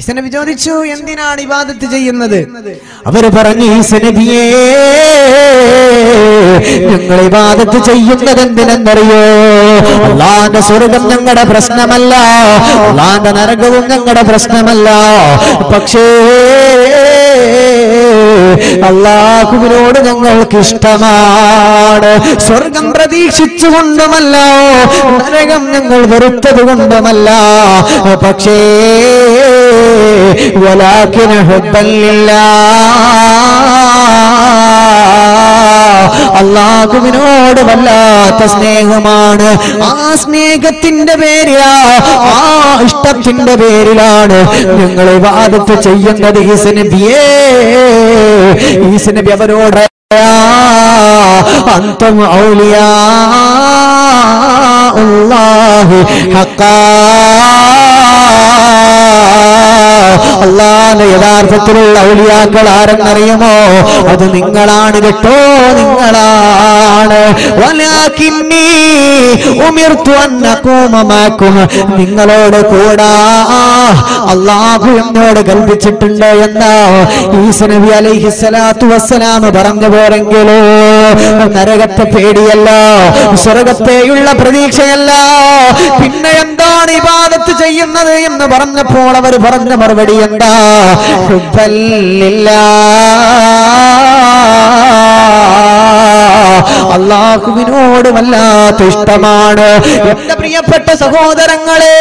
ഈസ നബി ചോദിച്ചു എന്തിനാണ് ഇബാദത്ത് ചെയ്യുന്നത് അവര് പറഞ്ഞു ഈസ നബിയേ ഞങ്ങൾ ഇബാദത്ത് ചെയ്യുന്നത് എന്തിനെന്നറിയോ അല്ലാഹുവിന്റെ സ്വർഗം ഞങ്ങളുടെ പ്രശ്നമല്ല അല്ലാഹുവിന്റെ നരകവും ഞങ്ങളുടെ പ്രശ്നമല്ല പക്ഷേ അല്ലാഹുവിനോട് ഞങ്ങൾക്ക് ഇഷ്ടമാണ് സ്വർഗം പ്രതീക്ഷിച്ചുകൊണ്ടുമല്ല നരകം ഞങ്ങൾ വെറുത്തത് കൊണ്ടുമല്ല പക്ഷേ വലാകിന അല്ലാഹുവിനോട് വല്ലാത്ത സ്നേഹമാണ് ആ സ്നേഹത്തിന്റെ പേരിലാ ആ ഇഷ്ടത്തിന്റെ പേരിലാണ് ഞങ്ങൾ ഇബാദത്ത് ചെയ്യുന്നത് ഈസ നബിയേ ഈസ നബി അവരോട് അന്തം ഔലിയാ അല്ലാഹി ഹഖാ അല്ലാഹുവിന്റെ യഥാർത്ഥത്തിലുള്ള ഔലിയാക്കൾ ആരെന്നറിയുമോ അത് നിങ്ങളാണ് കേട്ടോ നിങ്ങളാണ് വലാകിന്നി ഉമിർതു അന്നഖൂമ മഅകും നിങ്ങളോട് കൂടാ അല്ലാഹു എന്നോട് കൽപ്പിച്ചിട്ടുണ്ട് എന്ന് ഈസ നബി അലൈഹിസ്സലാത്തു വസ്സലാം പറഞ്ഞു പോരെങ്കിലോ നരകത്തെ പേടിയല്ല സ്വർഗത്തെയുള്ള പ്രതീക്ഷയല്ല പിന്നെ എന്താണ് ഇബാദത്ത് ചെയ്യുന്നത് എന്ന് പറഞ്ഞപ്പോൾ അവർ പറഞ്ഞ മറുപടി എന്താ അല്ലാഹുവിനോട് വല്ലാത്ത ഇഷ്ടമാണ് എന്റെ പ്രിയപ്പെട്ട സഹോദരങ്ങളെ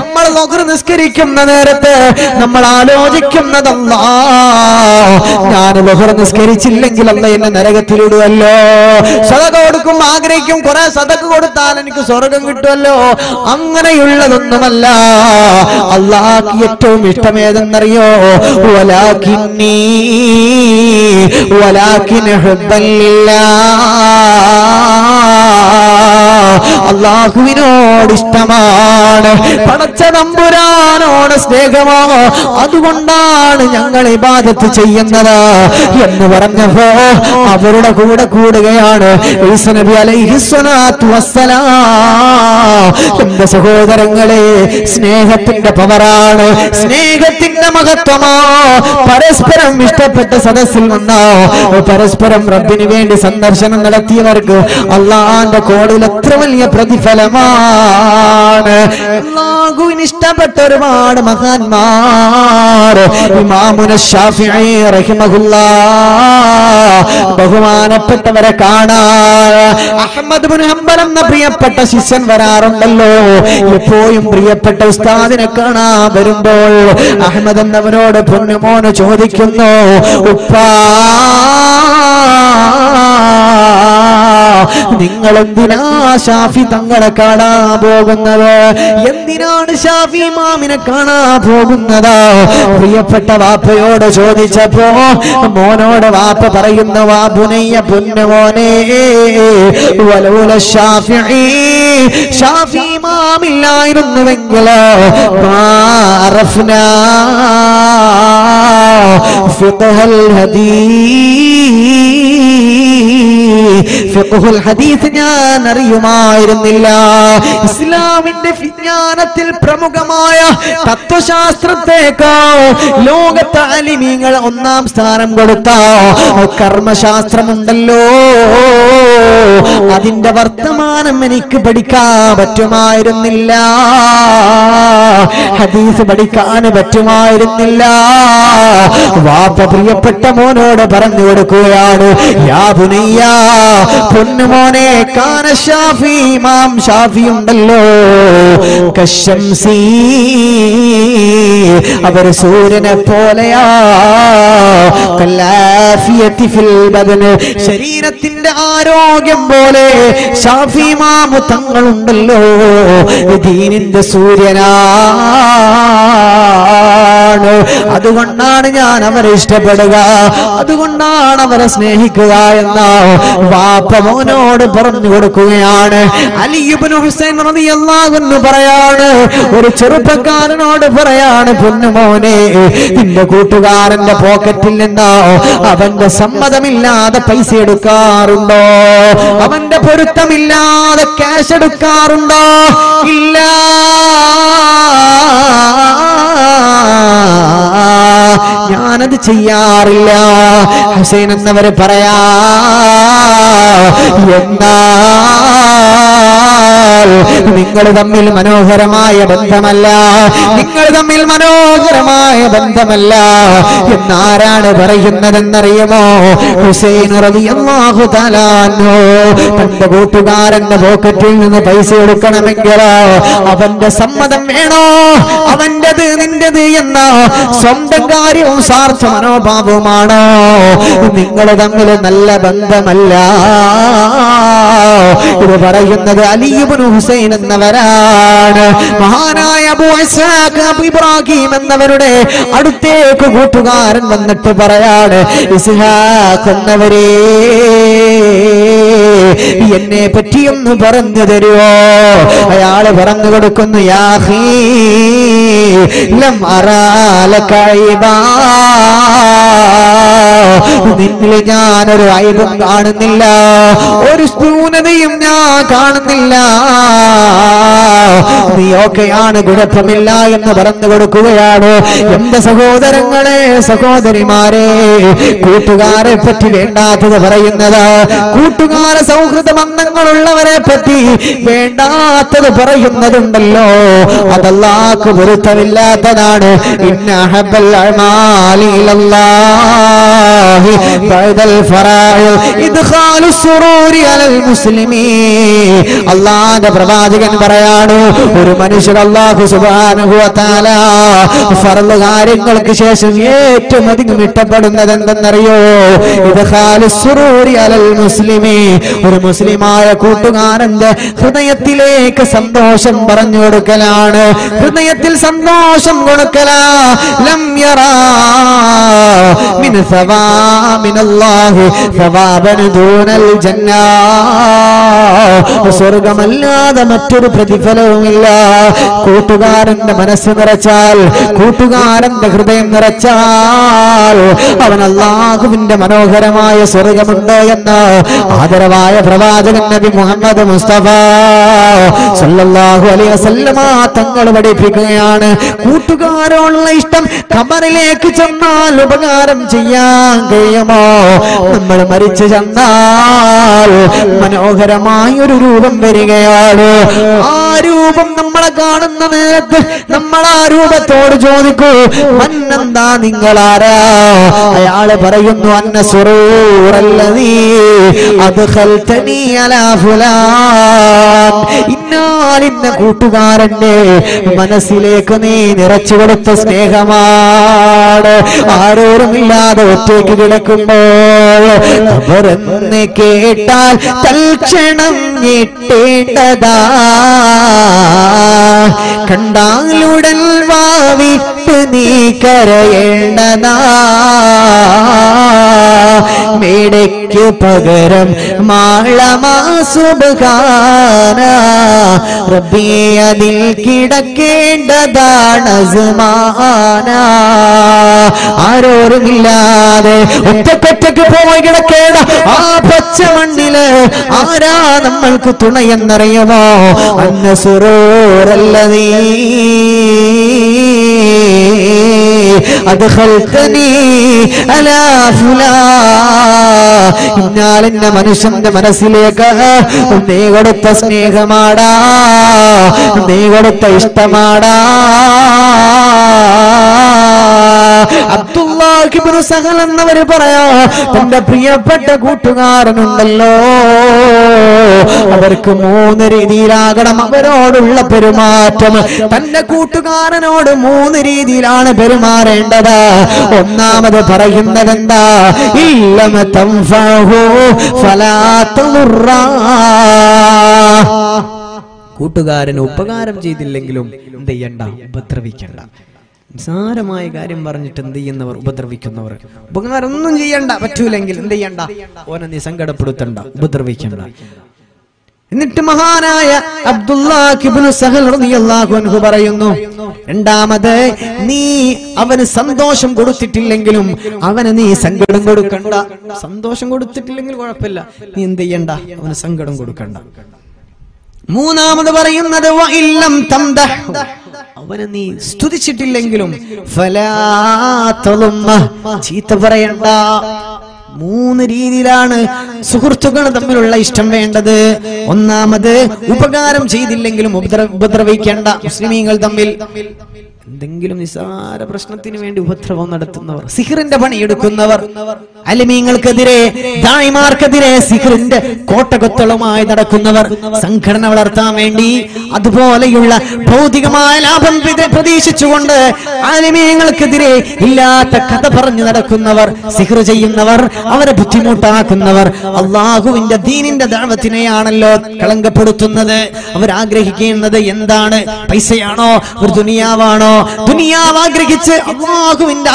നമ്മൾ ളുഹ്ർ നിസ്കരിക്കുന്ന നേരത്തെ നമ്മൾ ആലോചിക്കുന്നത് അല്ലാഹ് ഞാൻ ളുഹ്ർ നിസ്കരിച്ചില്ലെങ്കിൽ അല്ലാഹ് എന്നെ നരകത്തിലിടുവല്ലോ സദഖ കൊടുക്കും ആഗ്രഹിക്കും കുറെ സദഖ കൊടുത്താൽ എനിക്ക് സ്വർഗം കിട്ടുമല്ലോ അങ്ങനെയുള്ളതൊന്നുമല്ല അല്ലാഹ്ക്ക് ഏറ്റവും ഇഷ്ടമേതെന്നറിയോ വലാകിന്നീ വലാകിന അല്ലാഹുവിനോട് ഇഷ്ടമാണ് പടച്ച തമ്പുരാനോട് സ്നേഹമോ അതുകൊണ്ടാണ് ഞങ്ങൾ ഇബാദത്ത് ചെയ്യുന്നത് എന്ന് പറഞ്ഞപ്പോ അവരുടെ കൂടെ കൂടുകയാണ് ഈസ നബി അലൈഹിസ്സലാത്തു വസ്സലാം എന്റെ സഹോദരങ്ങളെ സ്നേഹത്തിന്റെ പവറാണ് സ്നേഹത്തിന്റെ മഹത്വമോ പരസ്പരം ഇഷ്ടപ്പെട്ട സദസ്സിൽ വന്നോ പരസ്പരം റബ്ബിന് വേണ്ടി സന്ദർശനം നടത്തിയവർക്ക് അല്ലാഹുവിന്റെ കോടിൽ എത്ര വലിയ പ്രതിഫലമാണ് അല്ലാഹുവിന് ഇഷ്ടപ്പെട്ട ഒരുപാട് മഹാന്മാർ ഇമാമുന ശാഫിഈ റഹിമഹുല്ലാഹ് ബഹുമാനപ്പെട്ടവരെ കാണാൻ അഹ്മദ് ഇബ്നു ഹംബൽ എന്ന പ്രിയപ്പെട്ട ശിഷ്യൻ വരാറുണ്ടല്ലോ എപ്പോഴും പ്രിയപ്പെട്ട ഉസ്താദിനെ കാണാൻ വരുമ്പോൾ അഹ്മദ് എന്നവനോട് പൊന്നുമോന് ചോദിക്കുന്നു ഉപ്പാ Ningalandina Shafi Tangarakana Bogunada Yendiran Shafi Maminakana Bogunada Priya Patavapoda Jodi Chapo Mono de Vapa Parayunava Bunia Punavone Walula Shafi Shafi Mamila in the Vengala Rafna Fitahal Hadi. فقه الحديث يا نريما إرن الله إسلام الدفنيانة البرمجمايا تطو شاسترتكا لوغ تعليمين الأنام ستارم قدتا كرم شاستر مندلو Adinda Vartamana Menik Badika, but to my Nilla Hadith Badikana, but to my Nilla Wapapria Patamono, the Parandu Koyano, Yabunia, Punamone, Kana Shafi, Mam Shafi on the low Kashamsi, Abersood and Apolea, Kalafiatifil Badan, Sharina Tindaro. Gambole, Shafi Mamu Tangalundalo, Dean in the Suryana, Aduanana, Navarista Badaga, Aduana, Navarasne Hikayana, Vapamono, the Paranurkuyan, Ali Yubun Hussein on the Allah and Nubarayan, Urucharupakan and all the Parayan, Punamone, in the Kutugar and the pocket Tilenda, Avanda Samadamilla, the Paisedukarundo. Amanda Purutamilla, the cash at Karunda, Illa Yana the Chiarilla, Hussein and Navarapara Yenda Ningal the Milmano Haramaya Bantamala, Ningal the Milmano Haramaya Bantamala, Yenara, Barayana and Narayamo, Hussein Radiyallahu Hutala. The Gotugar and the Vocating and the Paisir Kanamangara, Avanda Samada Meno, Avanda Dindana, Somdagari on Sartano Babumano, Ningaladamil and Labanda Malla, Ubarayana Ali Ibn Hussein and Navaran, Mahana Abu Isaac, Ibrahim and Navare, Adute Gotugar and the Tabarayad, Isihak and Navare. Yenne Patium Baranda de Rio, Ayala Baranda Kundayahi, Lamara La Kaiba, Nindilan, Raibum Gardanilla, or Spoon and the Yumna Gardanilla, the Okayana Gurapamilla, and the Baranda Gurukuyano, Yamdasago, the Rangale, Sako, the Rimare, Kutugare Patilenda to the Varayanada, Kutugara. The Mandangola Patti, Venda to the Parayunadum below, Adala Kuburutavilla Tanade, Inhabal Mali Lala, Bridal Farai, Idhal Sururi Al Muslimi, Allah, the Bravadik and Parayano, Urumanish Allah, Kusubana, Huatala, Farlogari, Kalkishes, yet to Madimitapadan than Nario, Idhal Sururi Al Muslimi. ഒരു മുസ്ലിമായ കൂട്ടുകാരന്റെ ഹൃദയത്തിലേക്ക് സന്തോഷം പറഞ്ഞു കൊടുക്കലാണ് ഹൃദയത്തിൽ സന്തോഷം കൊടുക്കലാ ലം യറാ മിൻ സവാ മിനല്ലാഹി സവാബൻ ദൂനൽ ജന്നാ സ്വർഗ്ഗമല്ലാതെ മറ്റൊരു പ്രതിഫലവുമില്ല കൂട്ടുകാരന്റെ മനസ്സ് നിറച്ചാൽ കൂട്ടുകാരന്റെ ഹൃദയം നിറച്ചാൽ അവൻ അല്ലാഹുവിന്റെ മനോഹരമായ സ്വർഗ്ഗമുണ്ട് എന്ന് ആദരവായ പ്രവാചകൻ നബി മുഹമ്മദ് മുസ്തഫ സല്ലല്ലാഹു അലൈഹി വസല്ലമ തങ്ങൾ പഠിപ്പിക്കുകയാണ് കൂട്ടുകാരോടുള്ള ഇഷ്ടം ഖബറിലേക്ക് ചെന്നാൽ ഉപകാരം ചെയ്യാൻ കഴിയുമോ നമ്മൾ മരിച്ചു ചെന്നാൽ മനോഹരമായ ഒരു രൂപം വരികയാണ് ആ രൂപം നമ്മളെ കാണുന്ന നേരത്ത് നമ്മൾ ആ രൂപത്തോട് ചോദിക്കൂ മന്നെന്താ നിങ്ങൾ ആരാ അയാൾ പറയുന്നു അന്ന സുറൂറല്ലദീ أدخلتني على فلان إنا لنا كوتغارني منسلكني نرتشور التسنيهمار آرور ميلاد وتكيد لكم بول برنكيت കൊടുത്താൽ തൽക്ഷണം ഞെട്ടേണ്ടതാ. കണ്ടാലുടൻ വാവിട്ട് നീ കരയേണ്ടതാ. മേടയ്ക്ക് പകരം മാളമാ സുബ്ഹാന റബ്ബിയെ അതിൽ കിടക്കേണ്ടതാണ് സുബ്ഹാന. ആരോരുമില്ലാതെ ഒറ്റക്കൊറ്റക്ക് പോയി കിടക്കേണ്ട ആ പച്ച മണ്ണില് ആരാ നമ്മൾക്ക് തുണയെന്നറിയുമോ? അന്നസുറോറല്ലതീ ഇന്നാലെന്ന മനുഷ്യന്റെ മനസ്സിലേക്ക് നീ കൊടുത്ത സ്നേഹമാടാ, നീ കൊടുത്ത ഇഷ്ടമാടാ. അബ്ദുല്ലാഹ് ഇബ്നു സഹൽ എന്നവര് പറയാ, തന്റെ പ്രിയപ്പെട്ട കൂട്ടുകാരനുണ്ടല്ലോ, അവർക്ക് മൂന്ന് രീതിയിലാകണം അവരോടുള്ള പെരുമാറ്റം. തന്റെ കൂട്ടുകാരനോട് മൂന്ന് രീതിയിലാണ് പെരുമാറേണ്ടത്. ഒന്നാമത് പറയുന്നത് എന്താ? ഇല്ലം തൻഫഹു ഫലാ തുറ. കൂട്ടുകാരന് ഉപകാരം ചെയ്തില്ലെങ്കിലും എന്ത് ചെയ്യണ്ട? ഉപദ്രവിക്കണ്ട. നിസാരമായ കാര്യം പറഞ്ഞിട്ട് എന്ത് ചെയ്യുന്നവർ? ഉപദ്രവിക്കുന്നവർ. ഉപകാരം ഒന്നും ചെയ്യണ്ട, പറ്റൂലെങ്കിൽ എന്ത് ചെയ്യണ്ട? ഓനെ നീ സങ്കടപ്പെടുത്തണ്ട, ഉപദ്രവിക്കണ്ട. എന്നിട്ട് മഹാനായ അബ്ദുല്ലാഹ് ഇബ്നു സഹൽ റളിയല്ലാഹു അൻഹു പറയുന്നു, രണ്ടാമത് നീ അവന് സന്തോഷം കൊടുത്തിട്ടില്ലെങ്കിലും അവന് നീ സങ്കടം കൊടുക്കണ്ട. സന്തോഷം കൊടുത്തിട്ടില്ലെങ്കിൽ കുഴപ്പമില്ല, നീ എന്ത് ചെയ്യണ്ട? അവന് സങ്കടം കൊടുക്കണ്ട. മൂന്നാമത് പറയുന്നത് വഇല്ലം തംദഹ്, അവനെ നീ സ്തുതിച്ചിട്ടില്ലെങ്കിലും ഫലാ തളുമ്മ, ചീത്ത പറയണ്ട. മൂന്ന് രീതിയിലാണ് സുഹൃത്തുക്കൾ തമ്മിലുള്ള ഇഷ്ടം വേണ്ടത്. ഒന്നാമത് ഉപകാരം ചെയ്തില്ലെങ്കിലും ഉപദ്രവിക്കേണ്ട. മുസ്ലിമീങ്ങൾ തമ്മിൽ എന്തെങ്കിലും നിസാര പ്രശ്നത്തിന് വേണ്ടി ഉപദ്രവം നടത്തുന്നവർ, സിഹ്റിന്റെ പണിയെടുക്കുന്നവർ, അലിമീങ്ങൾക്കെതിരെ ദായിമാർക്കെതിരെ സിഹ്റിന്റെ കോട്ടകൊത്തളമായി നടക്കുന്നവർ, സംഘടന വളർത്താൻ വേണ്ടി അതുപോലെയുള്ള ഭൗതികമായ ലാഭം പ്രതീക്ഷിച്ചുകൊണ്ട് അലിമീങ്ങൾക്കെതിരെ ഇല്ലാത്ത കഥ പറഞ്ഞു നടക്കുന്നവർ, സിഹ്ർ ചെയ്യുന്നവർ, അവരെ ബുദ്ധിമുട്ടാക്കുന്നവർ, അള്ളാഹുവിന്റെ ദീനിന്റെ ദഅവത്തിനെയാണല്ലോ കളങ്കപ്പെടുത്തുന്നത്. അവരാഗ്രഹിക്കുന്നത് എന്താണ്? പൈസയാണോ? ഒരു ദുനിയാവാണോ? ദുനിയാവ് ആഗ്രഹിച്ച് അല്ലാഹുവിന്റെ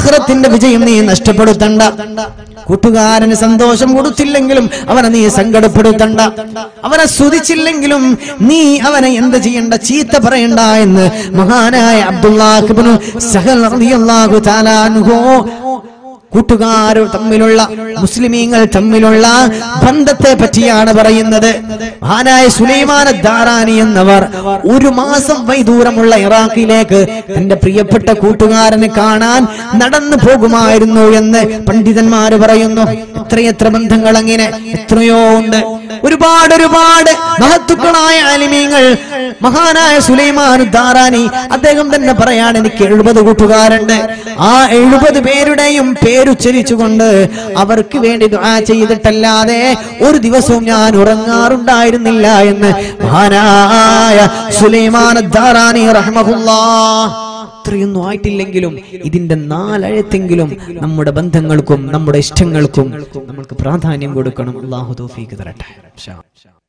ആഖിറത്തിന്റെ വിജയം നീ നഷ്ടപ്പെടുത്തണ്ട. കൂട്ടുകാരന് സന്തോഷം കൊടുത്തില്ലെങ്കിലും അവനെ നീ സങ്കടപ്പെടുത്തണ്ട. അവനെ സ്തുതിച്ചില്ലെങ്കിലും നീ അവനെ എന്ത് ചെയ്യണ്ട? ചീത്ത പറയണ്ട എന്ന് മഹാനായ അബ്ദുല്ലാഹ് ഇബ്നു സഹൽ റളിയല്ലാഹു തആല അൻഹു കൂട്ടുകാർ തമ്മിലുള്ള, മുസ്ലിമീങ്ങൾ തമ്മിലുള്ള ബന്ധത്തെ പറ്റിയാണ് പറയുന്നത്. മഹാനായ സുലൈമാൻ ദാറാനി എന്നവർ ഒരു മാസം വൈദൂരമുള്ള ഇറാഖിലേക്ക് തന്റെ പ്രിയപ്പെട്ട കൂട്ടുകാരനെ കാണാൻ നടന്നു പോകുമായിരുന്നു എന്ന് പണ്ഡിതന്മാര് പറയുന്നു. എത്രയെത്ര ബന്ധങ്ങൾ അങ്ങനെ എത്രയോ ഉണ്ട്. ഒരുപാട് മഹത്തുക്കളായ ആലിമീങ്ങൾ. മഹാനായ സുലൈമാൻ ദാറാനി അദ്ദേഹം തന്നെ പറയാണ്, എനിക്ക് 70 കൂട്ടുകാരുണ്ട്. ആ 70 പേരുടെയും പേരുച്ചരിച്ചുകൊണ്ട് അവർക്ക് വേണ്ടി ദുആ ചെയ്തിട്ടല്ലാതെ ഒരു ദിവസവും ഞാൻ ഉറങ്ങാറുണ്ടായിരുന്നില്ല എന്ന് മഹാനായ സുലൈമാൻ ദാറാനി റഹ്മഹുല്ലാഹ്. ഇത്രയൊന്നും ആയിട്ടില്ലെങ്കിലും ഇതിന്റെ 4 ആഴത്തെങ്കിലും നമ്മുടെ ബന്ധങ്ങൾക്കും നമ്മുടെ ഇഷ്ടങ്ങൾക്കും നമുക്ക് പ്രാധാന്യം കൊടുക്കണം. അല്ലാഹു തൗഫീഖ് തരട്ടെ.